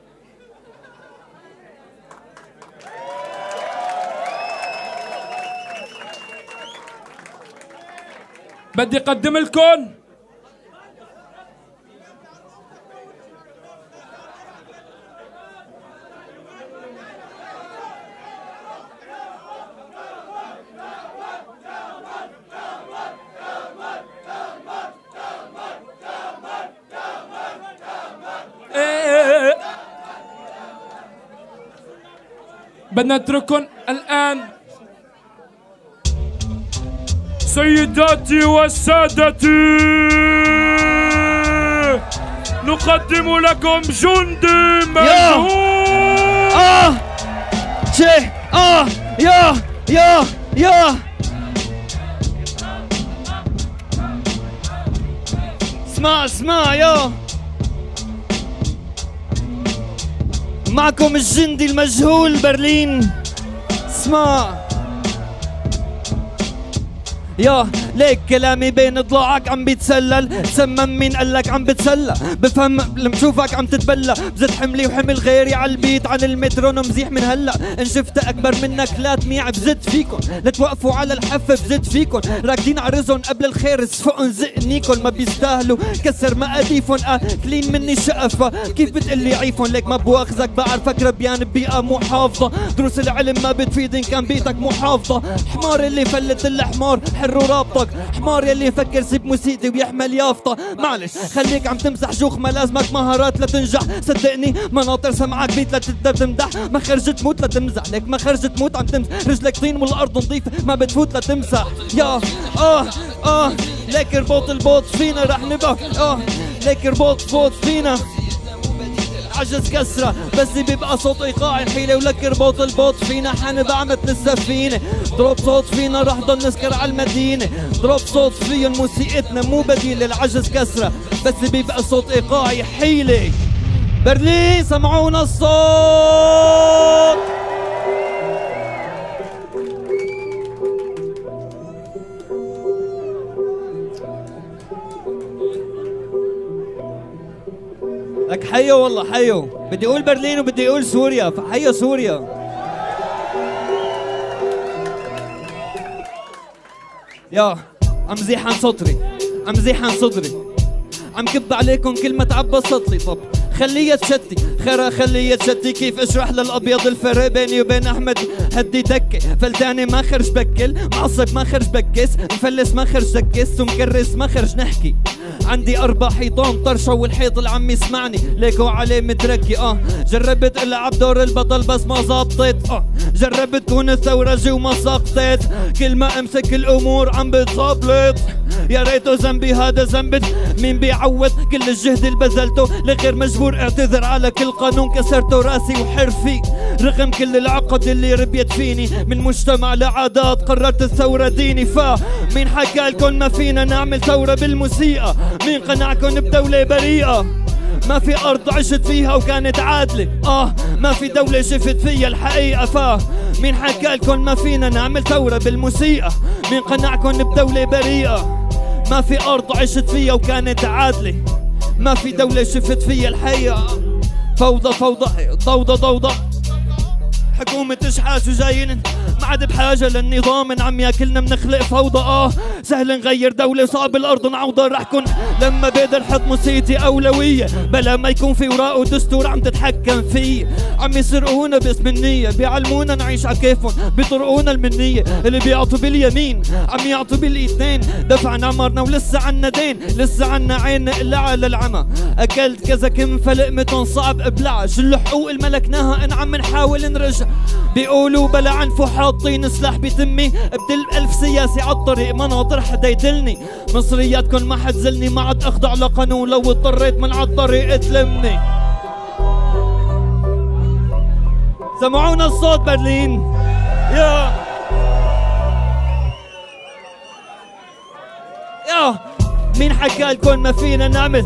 بدي أقدم لكم بدنا نترككم الآن سيداتي وسادتي، نقدم لكم جندي مجهول. آه شيء آه يا يا يا اسمع اسمع يا، معكم الجندي المجهول برلين. اسمع يا، ليك كلامي بين ضلوعك عم بيتسلل، سمم مين قالك عم بتسلى، بفهم لما شوفك عم تتبلى، بزت حملي وحمل غيري عالبيت عن المترونوم زيح من هلا، ان شفت اكبر منك لا تميع بزت فيكن، لا توقفوا على الحف بزت فيكن، راكدين عرزن قبل الخير سفقن زقنيكن، ما بيستاهلوا كسر مقاديفن، اكلين مني شقفة، كيف بتقلي عيفن، ليك ما بواخذك بعرفك ربيان ببيئة محافظة، دروس العلم ما بتفيد ان كان بيئتك محافظة، حمار اللي فلت الحمار حر ورابطك، حمار يلي يفكر سيب موسيقي ويحمل يافطة، معلش خليك عم تمزح جوخ ما لازمك مهارات لا تنجح، صدقني مناطر سمعك بيت لا تمدح، ما خرجت تموت لا تمزح، لك ما خرجت تموت عم تمزح، رجلك طين والارض نظيفة ما بتفوت لا تمسح، يا اه اه لك اربط البوط فينا رح نبقى، اه لك اربط بوط فينا عجز كسرة، بس بيبقى صوت ايقاعي حيلة، ولك رباط الباط فينا حنبقى متل السفينة، ضرب صوت فينا رح ضل نسكر على المدينة، ضرب صوت فيهم موسيقتنا مو بديلة، العجز كسرة بس بيبقى صوت ايقاعي حيلة. برلين سمعونا الصوت. لك حيو والله حيو، بدي اقول برلين وبدي اقول سوريا، فحيو سوريا. يا عم زيح عن سطري، عم زيح عن صدري، عم كب عليكم كل ما تعبصت لي، طب خليها تشتي خيرها خليها تشتي، كيف اشرح للابيض الفرق بيني وبين احمد، هدي دكه فلتاني ما خرج بكل، معصب ما خرج بكس، مفلس ما خرج دكس، ومكرس ما خرج نحكي، عندي اربع حيطان طرشه والحيط العم يسمعني، ليكو عليه متركي، اه جربت العب دور البطل بس ما زبطت، اه جربت كون الثورجي وما سقطت، كل ما امسك الامور عم بتظبلط، يا ريته ذنبي هذا ذنبت، مين بيعوض كل الجهد اللي بذلته، لغير مجبور اعتذر على كل قانون كسرته راسي وحرفي، رغم كل العقد اللي ربيت فيني، من مجتمع لعادات قررت الثوره ديني، فا مين حكى لكم ما فينا نعمل ثوره بالموسيقى، مين قنعكن بدولة بريئة، ما في أرض عشت فيها وكانت عادلة، آه ما في دولة شفت فيها الحقيقة، فا مين حكالكن ما فينا نعمل ثورة بالموسيقى، مين قنعكن بدولة بريئة، ما في أرض عشت فيها وكانت عادلة، ما في دولة شفت فيها الحقيقة، فوضى فوضى ضوضى ضوضى، حكومة تشحاس وجايين ما عاد بحاجة للنظام، عم ياكلنا منخلق فوضى، اه سهل نغير دولة صعب الأرض نعوضها، رح كن لما بقدر حط موسيقتي أولوية، بلا ما يكون في وراء ودستور عم تتحكم فيه، عم يسرقونا باسم النية، بيعلمونا نعيش على كيفهم، بيطرقونا المنية، اللي بيعطوا باليمين عم يعطوا بالاثنين، دفعنا عمرنا ولسه عنا دين، لسه عنا عيننا إلا على العمى، أكلت كذا كم فلقمة صعب ابلعها، شل حقوق الملكناها إن عم نحاول نرجع، بيقولوا بلا عنف حاطين سلاح بتمي، بدل ألف سياسي عالطريق مناطر حدا يدلني، مصرياتكن ما حتزلني، ما عاد اخضع لقانون، لو اضطريت من عالطريق تلمني، سمعونا الصوت برلين. يا يا مين حكالكن ما فينا نعمل؟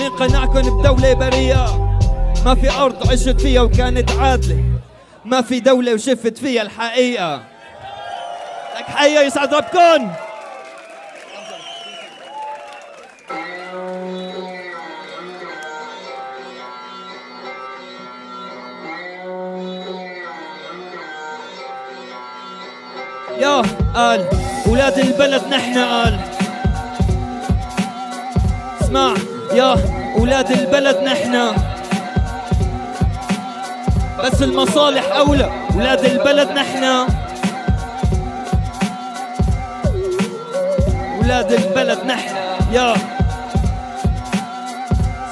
مين قنعكن بدولة بريئة ما في أرض عشت فيها وكانت عادلة، ما في دولة وشفت فيها الحقيقة. لك حيا يسعد ربكن. يا قال ولاد البلد نحن قال. اسمع يا ولاد البلد نحن، بس المصالح أولى. ولاد البلد نحنا، ولاد البلد نحنا. يا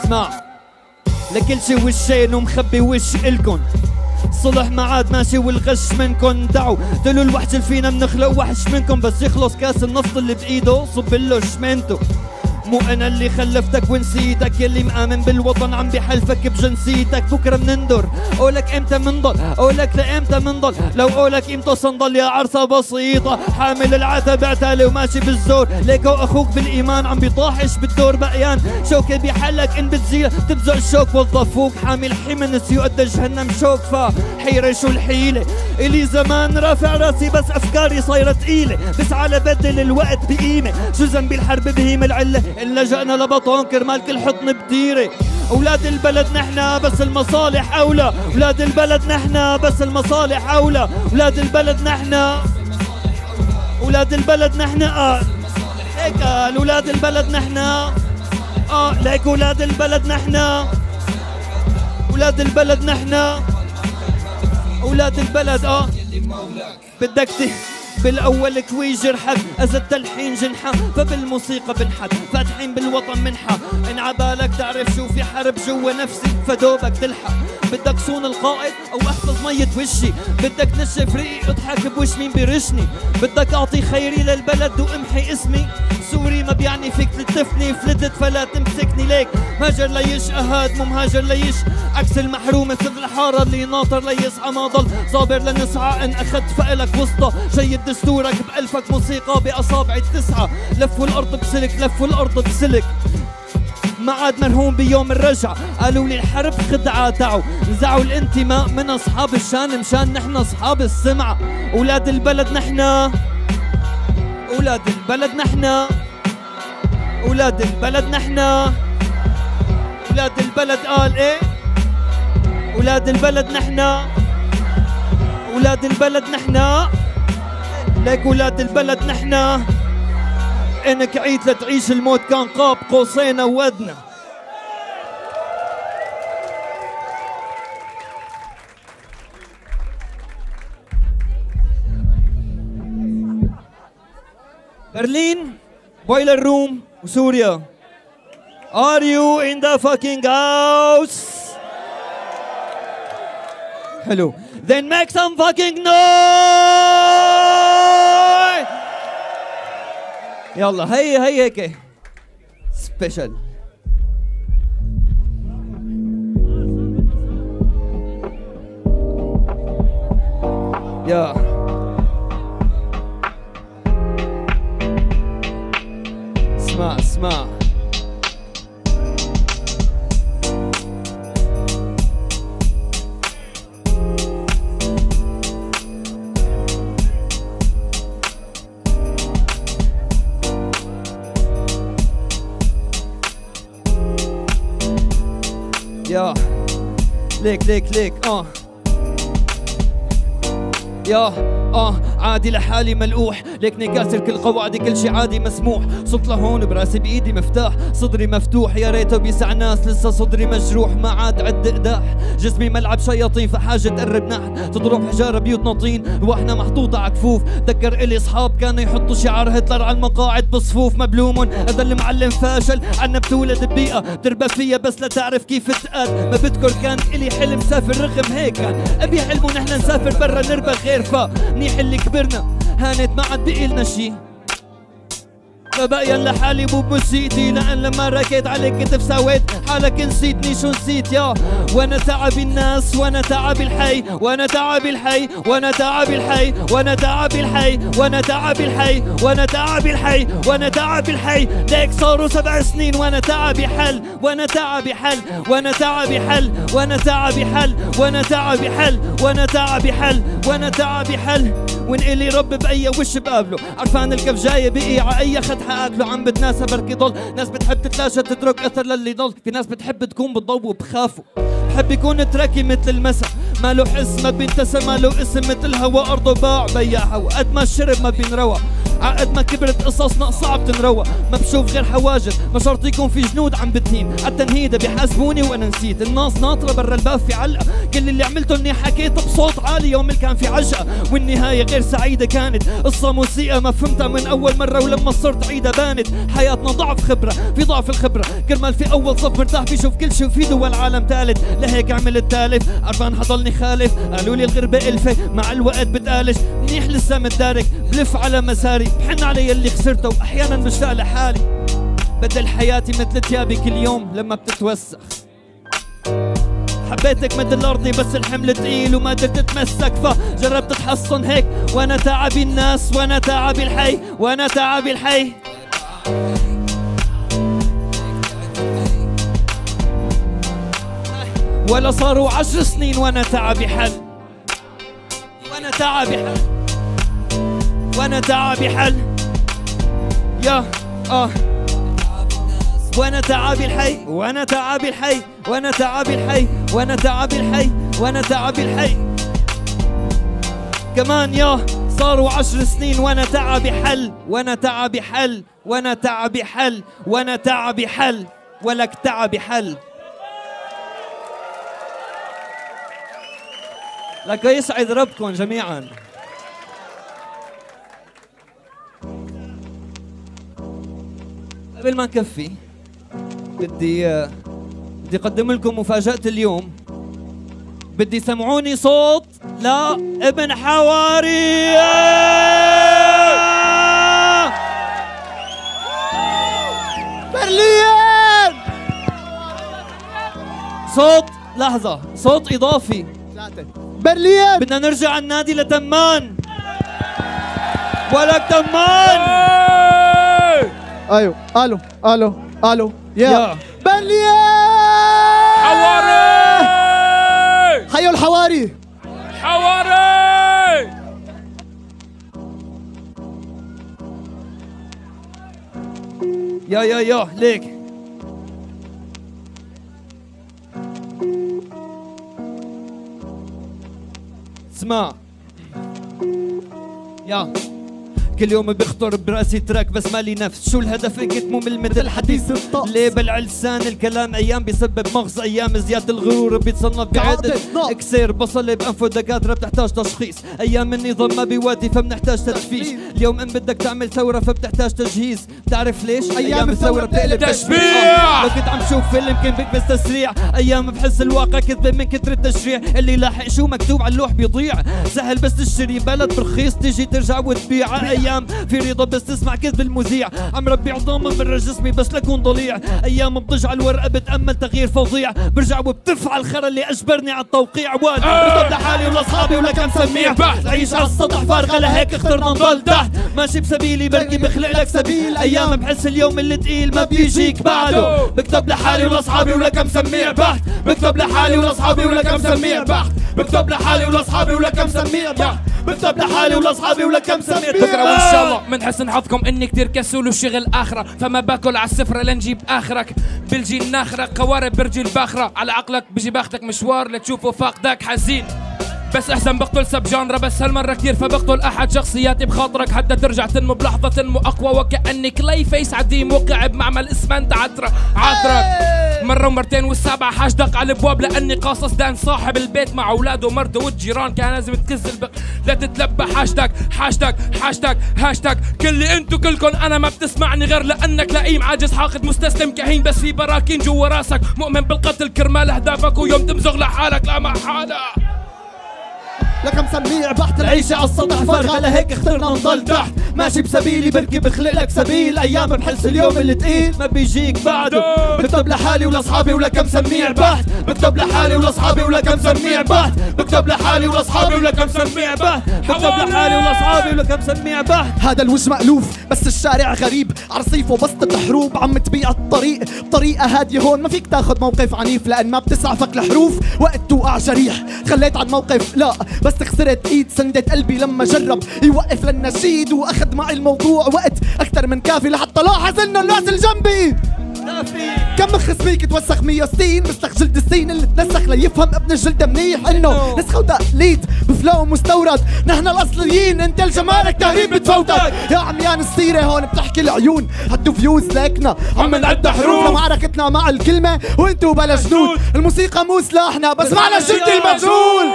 اسمع لكل شي وشين ومخبي وش إلكن، الصلح ما عاد ماشي والغش منكن. دعوا دلوا الوحش اللي فينا بنخلق وحش منكن، بس يخلص كاس النفط اللي بإيده صب له شمنته. مو أنا اللي خلفتك ونسيتك، يلي مآمن بالوطن عم بحلفك بجنسيتك. بكره منندر، قولك إمتى منضل، قولك لإمتى منضل، لو قولك إمتى سنضل. يا عرسة بسيطة حامل العتب اعتالي وماشي بالزور، ليكو أخوك بالإيمان عم بيطاحش بالدور. بقيان شوكة بحلك إن بتزيل تبزع الشوك، وظفوك حامل حمل سيؤدى جهنم شوك. فحيرة شو الحيلة، إلي زمان رافع راسي بس أفكاري صايرة ثقيلة، بس على بدل الوقت بقيمة. شو ذنبي الحرب بهيمة العلة إن لجأنا لبطون كرمال كل حضن بديرة. أولاد البلد نحنا بس المصالح أولى، أولاد البلد نحنا بس المصالح أولى، أولاد البلد نحنا، أولاد البلد نحنا. هيك قال أولاد البلد نحنا. آه ليك أولاد البلد نحنا، أولاد البلد نحنا، أولاد البلد. آه بدك بالأول كوي جرحك أزد تلحين جنحة، فبالموسيقى بنحت فاتحين بالوطن منحة. إن عبالك تعرف شو في حرب جوا نفسي فدوبك تلحق. بدك صون القائد أو أحفظ مية وشي، بدك نشف ريقي أضحك بوش مين بيرشني. بدك أعطي خيري للبلد وامحي اسمي، سوري ما بيعني فيك تلتفني. فلتت فلا تمسكني، ليك مهاجر ليش أهاد، مو مهاجر ليش عكس المحروم مثل الحارة اللي ناطر ليصحى. ما ضل صابر لنسعى إن أخذت فقلك وسطى، جيد دستورك بألفك موسيقى بأصابع التسعة. لفوا الأرض بسلك، لفوا الأرض بسلك، ما عاد مرهون بيوم الرجعة. قالوا لي الحرب خدعة، تعوا نزعوا الانتماء من أصحاب الشان مشان نحن أصحاب السمعة. أولاد البلد نحنا، أولاد البلد نحنا، أولاد البلد نحنا، أولاد البلد. قال إيه؟ أولاد البلد نحنا، أولاد البلد نحنا، ليك أولاد البلد نحنا. إنك عيت لتعيش الموت كان قاب قوسين أو أدنى. برلين، بويلر روم، وسوريا. Are you in the fucking house? Hello. Then make some fucking noise. يلا هي هي هيك سبيشال. يا اسمع اسمع يا ليك ليك ليك اه يا آه عادي لحالي ملقوح، لكني كاسر كل قواعدي كل شي عادي مسموح. صلت لهون براسي بإيدي مفتاح، صدري مفتوح يا ريته بيسع ناس، لسه صدري مجروح ما عاد عد إقداح. جسمي ملعب شياطين فحاجة تقرب نحن، تضرب حجارة بيوتنا طين رواحنا محطوطة عكفوف. تذكر إلي أصحاب كانوا يحطوا شعار هتلر على المقاعد بصفوف. مبلوم هذا المعلم فاشل، عنا بتولد ببيئة بتربى فيها بس لا تعرف كيف تقاد. ما بذكر كان إلي حلم سافر رغم هيك كان أبي حلمه نحن نسافر برا نربى الخير. فا منيح اللي كبرنا هانت ما عاد بقلنا شي، فبقيا لحالي مو بموسيقتي، لأن لما ركيت عليك كتف سويت حالك نسيتني شو نسيت يا. وأنا تعب الناس وأنا تعب الحي، وأنا تعب الحي وأنا تعب الحي وأنا تعب الحي وأنا تعب الحي وأنا تعب الحي وأنا تعب الحي ليك صاروا سبع سنين وأنا تعبي حل وأنا تعبي حل وأنا تعبي حل وأنا تعبي حل وأنا تعبي حل وأنا تعبي حل وأنا تعبي حل ونقلي رب بأي وش بقابله، عرفان الكف جاية بقي ع أي خد حاكله، عم بتناسى بركي ضل، ناس بتحب تتلاشى تترك أثر للي ضل، في ناس بتحب تكون بالضو وبخافوا، بحب يكون تراكي مثل المساء، ماله حس ما بينتسى ماله اسم مثل الهواء أرضه باع بياعها، وقد ما الشرب ما بينروى، عقد ما كبرت قصصنا صعب تنروى، ما بشوف غير حواجز، ما شرط يكون في جنود عم بتهين، عالتنهيدة بيحاسبوني وأنا نسيت، الناس ناطرة برا الباب في علقة، كل اللي عملته إني حكيت بصوت عالي يوم اللي كان في عجقة، والنهاية غير سعيدة كانت، قصة موسيقى ما فهمتها من أول مرة ولما صرت عيدة بانت، حياتنا ضعف خبرة، في ضعف الخبرة، كرمال في أول صف مرتاح بيشوف كل شي وفي دول عالم ثالث، لهيك عملت تالف، عرفان حضلني خالف، قالوا لي الغربة ألفة، مع الوقت بتقالش، منيح لسه متدارك، بلف على مساري، بحن علي اللي خسرته واحيانا بشتاق لحالي، بدل حياتي مثل ثيابي كل يوم لما بتتوسخ، حبيتك مثل ارضي بس الحمل ثقيل وما قدرت اتمسك فجربت اتحصن هيك، وانا تعبي الناس وانا تعبي الحي وانا تعبي الحي ولا صاروا عشر سنين وانا تعبي حل وانا تعبي حل وانا تعبي حل يا اه وانا تعبي الحي وانا تعبي الحي وانا تعبي الحي وانا تعبي الحي وانا تعبي الحي كمان يا صاروا عشر سنين وانا تعبي حل وانا تعبي حل وانا تعبي حل وانا تعبي حل ولك تعبي حل لك يسعد ربكم جميعا. قبل ما نكفي بدي بدي اقدم لكم مفاجأة اليوم، بدي سمعوني صوت لابن حواري. برلين صوت لحظة صوت إضافي برلين، بدنا نرجع على النادي لتمان. ولك تمان. ايوه الو الو الو يا بليان حواري، حيوا الحواري حواري. يا يا يا ليك اسمع يا كل يوم بيخطر براسي تراك بس مالي نفس، شو الهدف كنت ممل مثل حديث الطقس، ليه بلع لسان الكلام ايام بيسبب مغص، ايام زيادة الغرور بيتصنف بعدة اكسير بصل بانفه دكاتره بتحتاج تشخيص، ايام النظام ما بيواتي فبنحتاج تدفيس، اليوم ان بدك تعمل ثوره فبتحتاج تجهيز، بتعرف ليش؟ ايام الثوره بتقلب تشبيع، لو كنت عم شوف فيلم كان بكبس تسريع، ايام بحس الواقع كذبه من كثر التشريع، اللي لاحق شو مكتوب على اللوح بيضيع، سهل بس تشتري بلد برخيص تيجي ترجع وتبيع، ايام في رضا بس تسمع كذب المذيع، عم ربي عظامي برا جسمي بس لكون ضليع، ايام بضج على الورقه بتامل تغيير فظيع، برجع وبترفع الخرا اللي اجبرني على التوقيع، واد بضل لحالي ولا اصحابي ولا كم سميع، بحث عيش على السطح فارغه لهيك اخترنا نضل تحت، ماشي بسبيلي بلكي بخلق لك سبيل، ايام بحس اليوم اللي ثقيل ما بيجيك بعده، بكتب لحالي ولا اصحابي ولا كم سميع بحث، بكتب لحالي ولا اصحابي ولا كم سميع بحث، بكتب لحالي ولا اصحابي ولا كم سميع بحث، بكتب لحالي ولا اصحابي ولا كم سميع. بكره وان شاء الله من حسن حظكم اني كثير كسول وشغل اخره، فما باكل على السفره لنجيب اخرك، بلجي ناخرك قوارب برجي الباخره، على عقلك بجي باخدك مشوار لتشوفه فاقدك حزين، بس احسن بقتل سب جانرا بس هالمره كثير، فبقتل احد شخصياتي بخاطرك حتى ترجع تنمو بلحظه تنمو اقوى، وكاني كلاي فيس عديم وقع بمعمل اسمنت عتره عطرك مرة ومرتين والسابعة حاشدق على البواب، لأني قاصص دان صاحب البيت مع أولاده ومرته والجيران، كان لازم تكز البق لا تتلبى، حاشتاج حاشتاج حاشتاج هاشتاج كلي انتو كلكن، أنا ما بتسمعني غير لأنك لئيم عاجز حاقد مستسلم كهين، بس في براكين جوا راسك مؤمن بالقتل كرمال أهدافك، ويوم تمزغ لحالك لا مع حالك لكم سميع بحت العيشة على السطح فرغة لهيك اخترنا نضل تحت ماشي بسبيلي بركي بخلق لك سبيل ايام بحس اليوم اللي تقيل ما بيجيك بعده بكتب لحالي ولاصحابي ولكم سميع بحت بكتب لحالي ولاصحابي ولكم سميع بحت بكتب لحالي ولاصحابي ولكم سميع بحت بكتب لحالي ولاصحابي ولكم سميع بحت هذا الوجه مألوف بس الشارع غريب عرصيفه بسطة الحروب عم تبيع الطريق بطريقة هادية هون ما فيك تاخذ موقف عنيف لأن ما بتسعفك الحروف وقت توقع جريح خليت عن موقف لا بس خسرت ايد سندت قلبي لما جرب يوقف للنشيد واخذ معي الموضوع وقت اكثر من كافي لحتى لاحظ انه الناس الجنبي كم خصميك توسخ مية وستين مسخ جلد السين اللي تنسخ ليفهم ابن الجلد منيح انه نسخه وتقليد بفلو مستورد نحن الاصليين انت الجمالك تهريب بتفوتك يا عميان السيره هون بتحكي العيون هدوا فيوز لكنا عم نعد حروف لمعركتنا مع الكلمه وانتوا بلا جنود الموسيقى مو سلاحنا بس معنا الجندي المجهول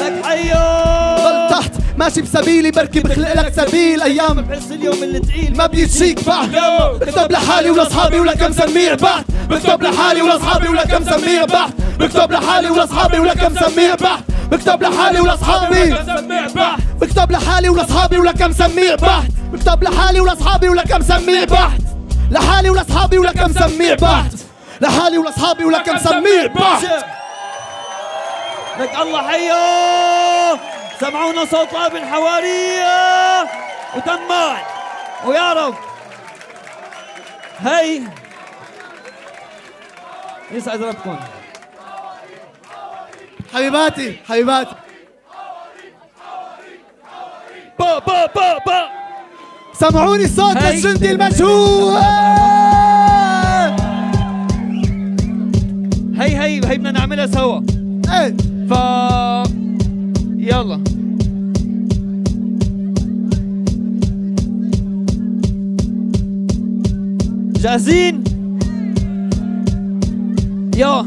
لك حيو تحت ماشي بسبيلي بركي بخلق لك سبيل ايام بحس اليوم اللي تقيل ما بيجيك بعد بكتب لحالي ولاصحابي ولكم سميع بعد بكتب لحالي ولاصحابي ولكم سميع بعد بكتب لحالي ولاصحابي ولكم سميع بعد بكتب لحالي ولاصحابي بكتب لحالي ولاصحابي ولكم سميع بعد بكتب لحالي ولاصحابي ولكم سميع بعد لحالي ولاصحابي ولكم سميع بعد لحالي ولاصحابي ولكم سميع بعد لك الله حيو سمعونا صوت ابن حواري وتمّاع ويا رب هي يسعد ربكم حبيباتي حبيباتي با با با با سمعوني صوت الجندي المجهول هي هي هي بدنا نعملها سوا ايه ف يلا جاهزين يا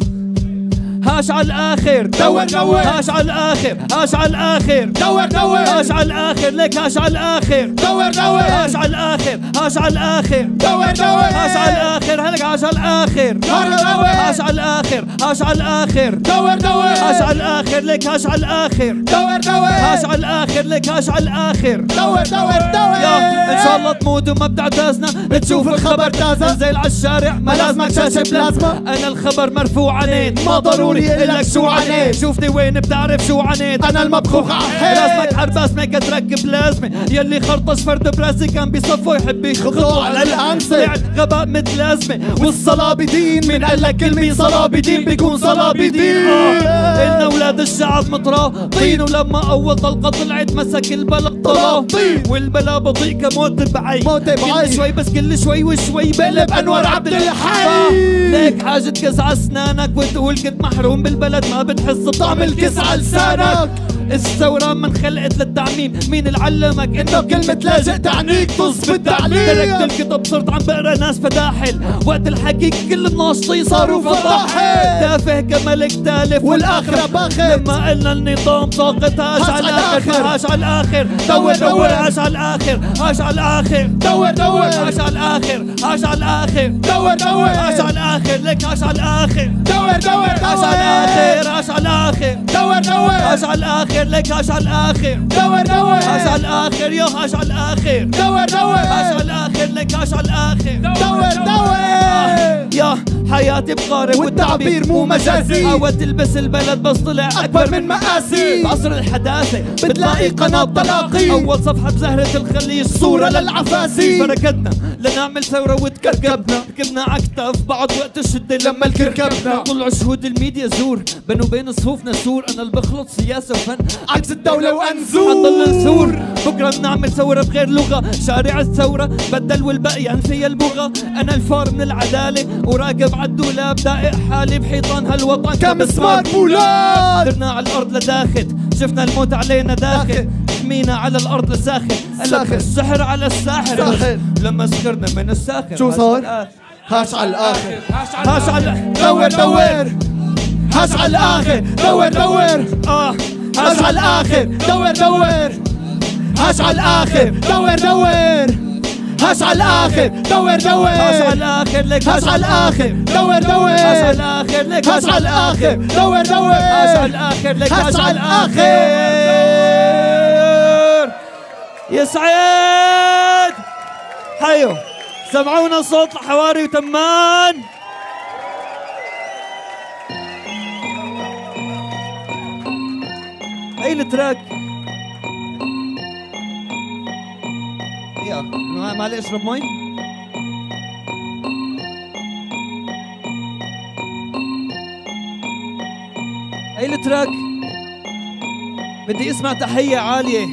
هاش على الاخر دور دور هاش على الاخر هاش على الاخر دور دور هاش على الاخر لك هاش على الاخر دور دور هاش على الاخر هاش على الاخر دور دور هاش على الاخر هلك هاش على الاخر دور دور هاش على الاخر هاش على الاخر دور دور هاش على الاخر لك هاش على الاخر دور دور هاش على الاخر لك هاش على الاخر دور دور دور يا ان شاء الله تموت وما بتعتازنا تشوف الخبر تازة زي على الشارع ما لازمك شاشة بلازما انا الخبر مرفوع عنين ما ضروري إلك شو عنيت شوفني وين بتعرف شو عنيت أنا المبخوخ عحيت لازمك حرب اسمك تركب لازمة يلي خرطش فرد براسي كان بيصفه يحب يخطوه على الأمسة طلعت غباء متلازمة والصلابيدين من قال لك كلمة صلابيدين بيكون صلابيدين إلنا ولاد الشعب متراطين ولما أول طلقة طلعت مسك البلد طلاه والبلا بطيء كموت بعيد موت بعيد كل شوي بس كل شوي وشوي بقلب أنور عبد الحي ليك حاجة تكس على أسنانك وتقول كنت محروم بالبلد ما بتحس طعم الكس على لسانك الثورة من خلقت للتعميم مين اللي علمك انه كلمة لاجئ تعنيك تظبط تعليم تركت الكتب صرت عم بقرا ناس فداحل وقت الحكي كل الناشطين صاروا فضاحل تافه كملك تالف والاخرة باخت لما قلنا النظام ساقط هاش على الاخر هاش على الاخر دور دور هاش على الاخر هاش على الاخر دور دور هاش على الاخر هاش على الاخر دور دور هاش على الاخر لك هاش على الاخر دور دور هاش على الاخر هاش على الاخر دور دور هاش على الاخر لك هاش على الاخر دور دور هاش على الاخر يا هاش على الاخر دور دور هاش على الاخر لك هاش على الاخر دور دور يا حياتي بقارب والتعبير مو مجازي حاولت البس البلد بس طلع اكبر من مقاسي بعصر الحداثه بتلاقي قناه تلاقي اول صفحه بزهره الخليج صوره للعفاسي بركتنا لنعمل ثوره وتكركبنا ركبنا عكتف بعد وقت الشده لما الكركبنا طلعوا شهود الميديا زور بينه وبين صفوفنا سور انا اللي بخلط سياسه وفن عكس الدولة وانزور حنضل نثور بكره بنعمل ثورة بغير لغة شارع الثورة بدل والبقية انفي البغى انا الفار من العدالة وراقب عالدولاب دائق حالي بحيطان هالوطن كم سمار مولاد درنا على الارض لداخت شفنا الموت علينا داخل حمينا على الارض لساخر قلب السحر على الساحر ساخر. لما سكرنا من الساخر شو صار؟ هاش على الاخر هاش على دور دور هاش على الاخر دور دور اه هاش على الاخر دور دور هاش على الاخر دور دور هسعى الآخر دور دور هسعى الآخر لك هسعى الآخر دور دور هسعى الآخر لك هسعى الآخر دور دور هسعى الآخر لك هسعى الآخر. يسعد حيو سمعونا صوت الحواري وتمان. اي التراك يا معلي اشرب مي. اي التراك بدي اسمع تحية عالية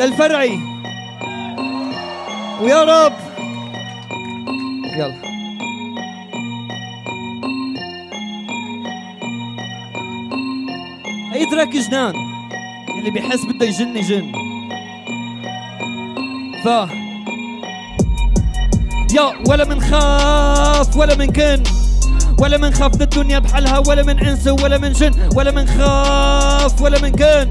للفرعي ويا رب يلا اي تراك جنان اللي بيحس بده يجن يجن. ف يا ولا منخاف ولا منكن ولا منخاف من الدنيا بحالها ولا من انس ولا من جن ولا منخاف ولا منكن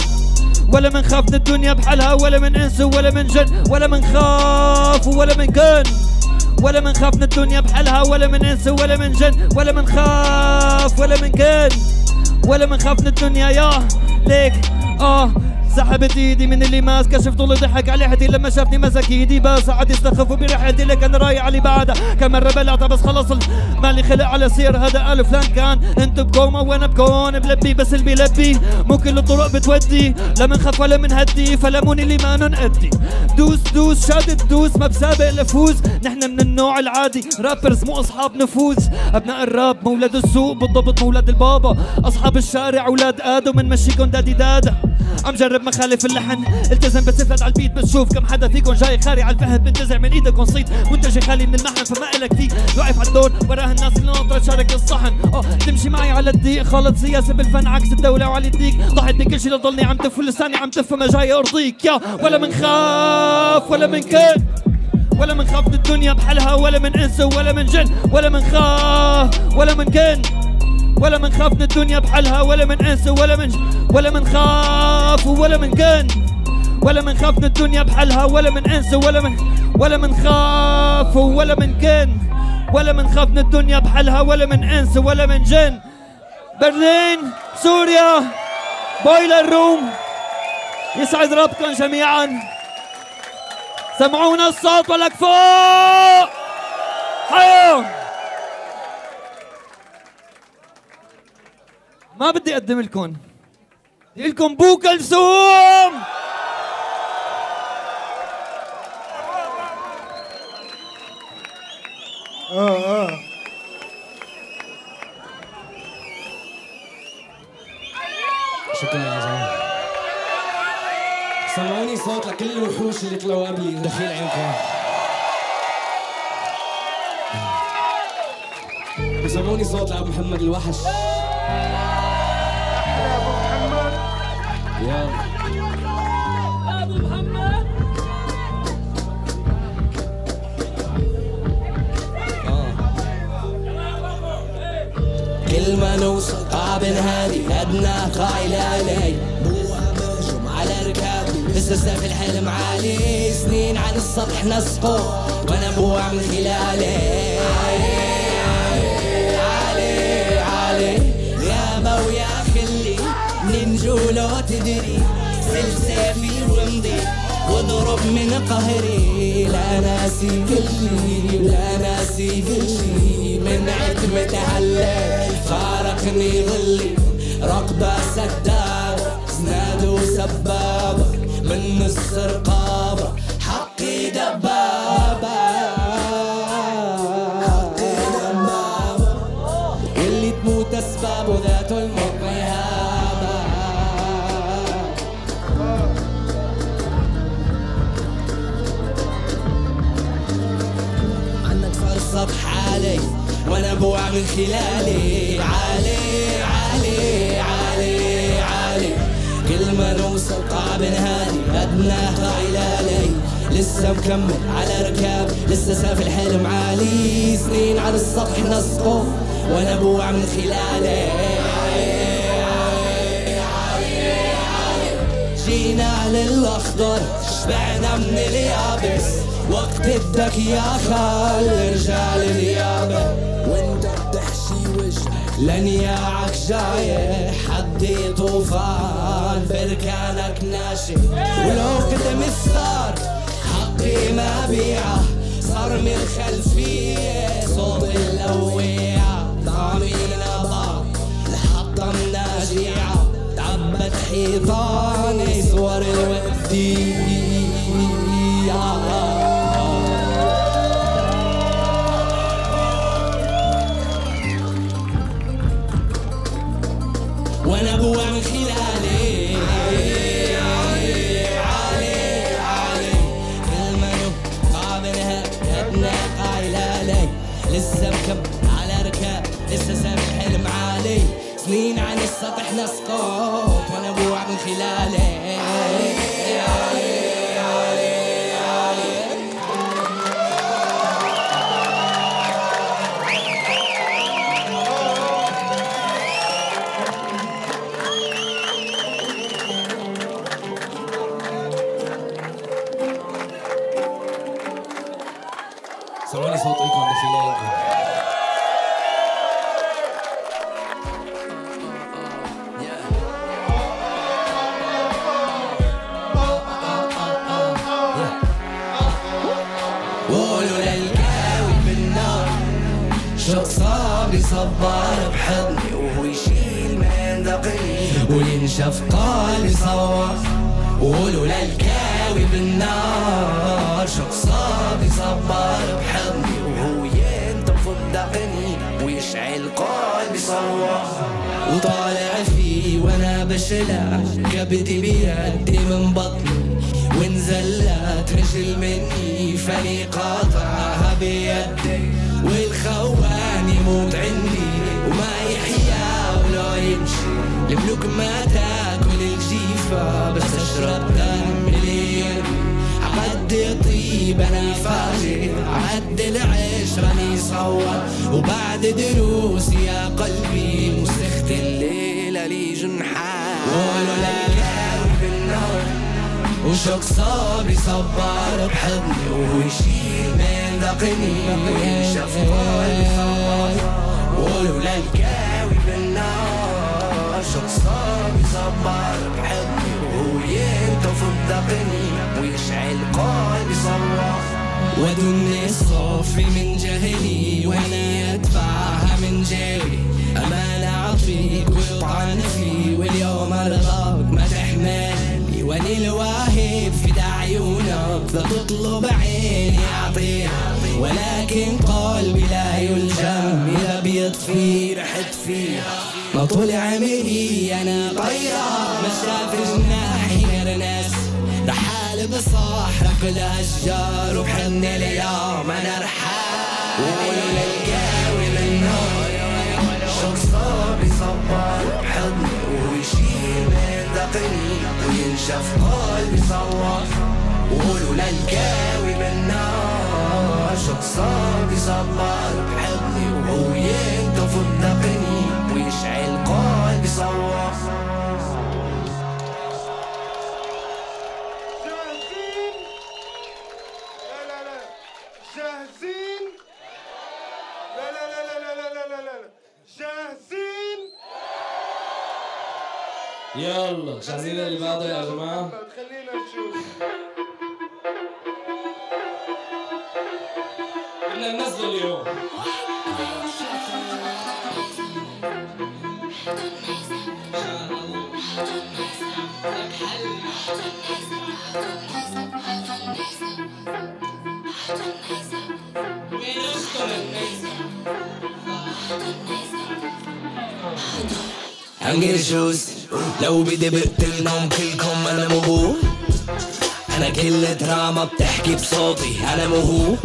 ولا منخاف من الدنيا بحالها ولا من انس ولا من جن ولا منخاف ولا منكن ولا منخاف من الدنيا بحالها ولا من انس ولا من جن ولا منخاف ولا منكن ولا منخاف من الدنيا يا ليك اه سحبت ايدي من اللي ماسكه شفت اللي ضحك على حدي لما شافني مسك ايدي بس قعد يستخف بريحتي لك انا رايح علي بعدها كم مره بلعتها بس خلص مالي خلق على سير هذا الف فلان كان انتو بكوما وانا بكون بلبي بس اللي بيلبي مو كل الطرق بتودي لا منخاف ولا منهدي فلموني اللي ما ننأدي دوس دوس شادد دوس ما بسابق لفوز نحن من النوع العادي رابرز مو اصحاب نفوذ ابناء الراب مو ولاد السوق بالضبط مو ولاد البابا اصحاب الشارع اولاد ادم بنمشيكم دادي دادا عم جرب مخالف اللحن التزم بس افرد على البيت بتشوف كم حدا فيكم جاي خاري على الفهد بنتزع من ايدكم صيت وانت جاي خالي من المحن فما الك فيك واقف على الدور وراها الناس اللي ناطره تشارك الصحن اه تمشي معي على الضيق خالط سياسه بالفن عكس الدوله وعلى الديك ضحت بكل شيء لضلني عم تف ولساني عم تف ما جاي ارضيك يا ولا منخاف ولا منكن ولا منخاف من الدنيا بحالها ولا من انس ولا من جن ولا منخاف ولا منكن ولا منخاف من الدنيا بحالها ولا من انس ولا من ولا منخاف ولا منكن ولا منخاف من الدنيا بحالها ولا من انس ولا من ولا منخاف ولا منكن ولا منخاف من الدنيا بحالها ولا من انس ولا من جن. برلين سوريا بويلر روم يسعد ربكم جميعا. سمعونا الصوت ولك فوق حيو. ما بدي اقدم لكم بدي لكم بو كلثوم. اه اه شكرا يا زلمه. سمعوني صوت لكل الوحوش اللي طلعوا قبلي دخيل عينكم. سمعوني صوت لأبو محمد الوحش يا أبو محمد. كل ما نوصل قاع بنهادي أدنى قاع الآلي بوها بهجم على ركابي بستسقف الحلم عالي سنين عن السطح نسقو وأنا بوع من خلالي علي علي علي يا أبا ويا خلي ننجو لو تدري سلسافي ومضي واضرب من قهري لا ناسي كلي لا ناسي كلي من عتمة علي فارقني ظلي رقبة سدارة زناد وسبابة من السرقابة حقي دبابة حقي دبابة اللي تموت أسبابه ذات الموت سطح علي وانا بوع من خلالي علي علي علي علي كل ما نوصل قاع بنهادي ادنى قاع الالي لسه مكمل على ركاب لسه سافي الحلم عالي سنين على السطح نسقو وانا بوع من خلالي علي علي علي جينا على الاخضر شبعنا من اليابس وقت بدك يا خال ارجع لليابة وانت بتحشي وجهك لنياعك جايح حدي طوفان بركانك ناشف ولو كنت مسار حقي ما بيعه صار من الخلفية صوت اللويعة طعمينا بعض لحطة مناجيعة تعبت حيطاني صور الوديعة. وانا بوع من خلالي علي علي علي علي المنو قابلها ابنك عيلالي لسه مكب على ركاب لسه سامح حلم عالي سنين عن السطح نسقط وانا بوع من خلالي علي علي علي علي. سمعنا صوت إيكم دخيلينكم. قولوا للقاوي بالنار شق صابي صبار بحضني وهو يشيل مندقي وينشف قالي صوار. قولوا للقاوي بالنار شق صابي صبار بحضني ويشعل قلبي صوح وطالع فيه وانا بشلع كبدي بيدي من بطني وانزلت رجل مني فاني قاطعها بيدي والخوان يموت عندي وما يحيا ولا يمشي الملوك ما تاكل الجيفه بس اشرب دم ليلي عد طيب انا فاجئ عد العشرة اني صور وبعد دروسي يا قلبي مسخت الليله لي جنحات. قولوا للقاوي بالنار وشق صابي صبار بحضني وهو يشيل من دقني وينشف قلبي صوار. قولوا للقاوي بالنار شق صابي صبار بحضني وهو ينتفض دقني ويشعل قلبي صوار ودني الصوفي من جهلي وانا ادفعها من جيبي امان اعطيك ويطعن فيه واليوم ارضاك ما تحملني وانا الواهب فدا عيونك فتطلب عيني اعطيها ولكن قلبي لا يلجم اذا بيطفي رحت فيها ما طلع مني انا طيار ما شاف جناحي غير ناس رحال بصحرا كل اشجار وبحن اليوم انا رحال. قولوا للقاوي بالنار شق صابي صبار بحضني وهو يشيل من دقني وينشف قلبي صوار. قولوا للقاوي بالنار شق صابي صبار بحضني وهو ينتفض دقني ويشعل قلبي صوار. يلا جاهزين للماضي يا جماعة؟ خلينا نشوف بدنا ننزل اليوم هنجر شوز لو بدي بقتلنهم كلكم انا مو هو انا كل دراما بتحكي بصوتي انا مو هو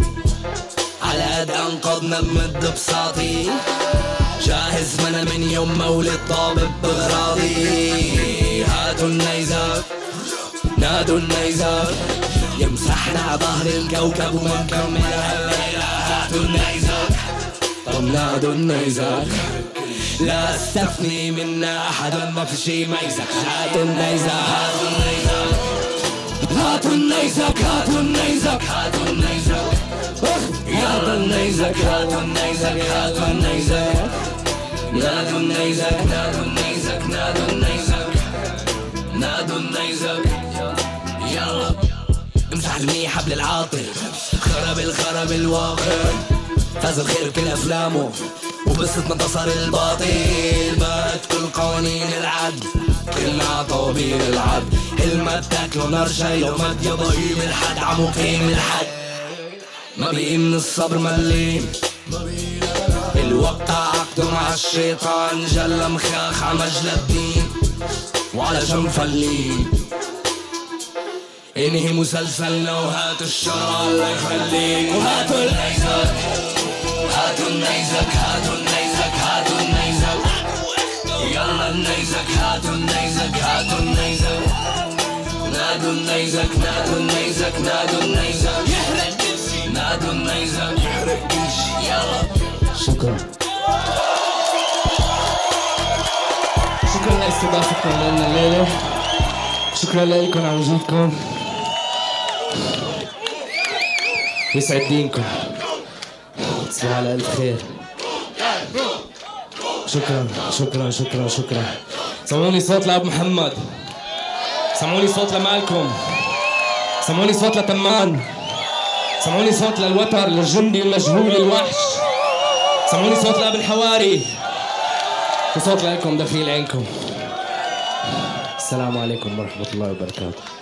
على قد انقضنا بمد بساطي جاهز ما انا من يوم مولد طابب بغراضي هاتوا النيزات نادوا النيزات يمسحنا على ظهر الكوكب وما نكمل هالليله هاتوا النيزات طب نادوا النيزات لا استثني منا أحد ما في شي ميزة هاتوا النيزة هاتوا النيزة والنيزك هات والنيزك هات والنيزك نادوا النيزك نادوا النيزك نادوا النيزك نادوا النيزك يلا امسح المية حبل العاطل خرب الخرب الواقع فاز الخير في الافلام وبسطنا انتصر الباطل بات كل قوانين العدل كلنا طوابير العدل حلمة بتاكله نار شايله مد يا ضهيم الحد عم وقيم الحد ما بقي من الصبر مليم الوقت عقده مع الشيطان جل مخاخ على مجلى الدين وعلى جنب فلين انهي مسلسلنا وهاتوا الشرع الله يخليك وهاتوا النيزك هاتوا النيزك هاتوا النيزك هاتوا النيزك يلا النيزك هاتوا النيزك هاتوا النيزك نادوا النيزك نادوا النيزك نادوا النيزك يحرق كل شيء نادوا النيزك يحرق كل شيء يلا شكرا شكرا لاستضافتكم لنا الليله شكرا لكم على وجودكم يسعد دينكم تصبحوا على ألف خير شكرا شكرا شكرا شكرا سمعوني صوت لأبو محمد سمعوني صوت لمالكم سمعوني صوت لتمان سمعوني صوت للوتر للجندي المجهول الوحش سمعوني صوت لأبن حواري وصوت لكم دخيل عينكم السلام عليكم ورحمة الله وبركاته.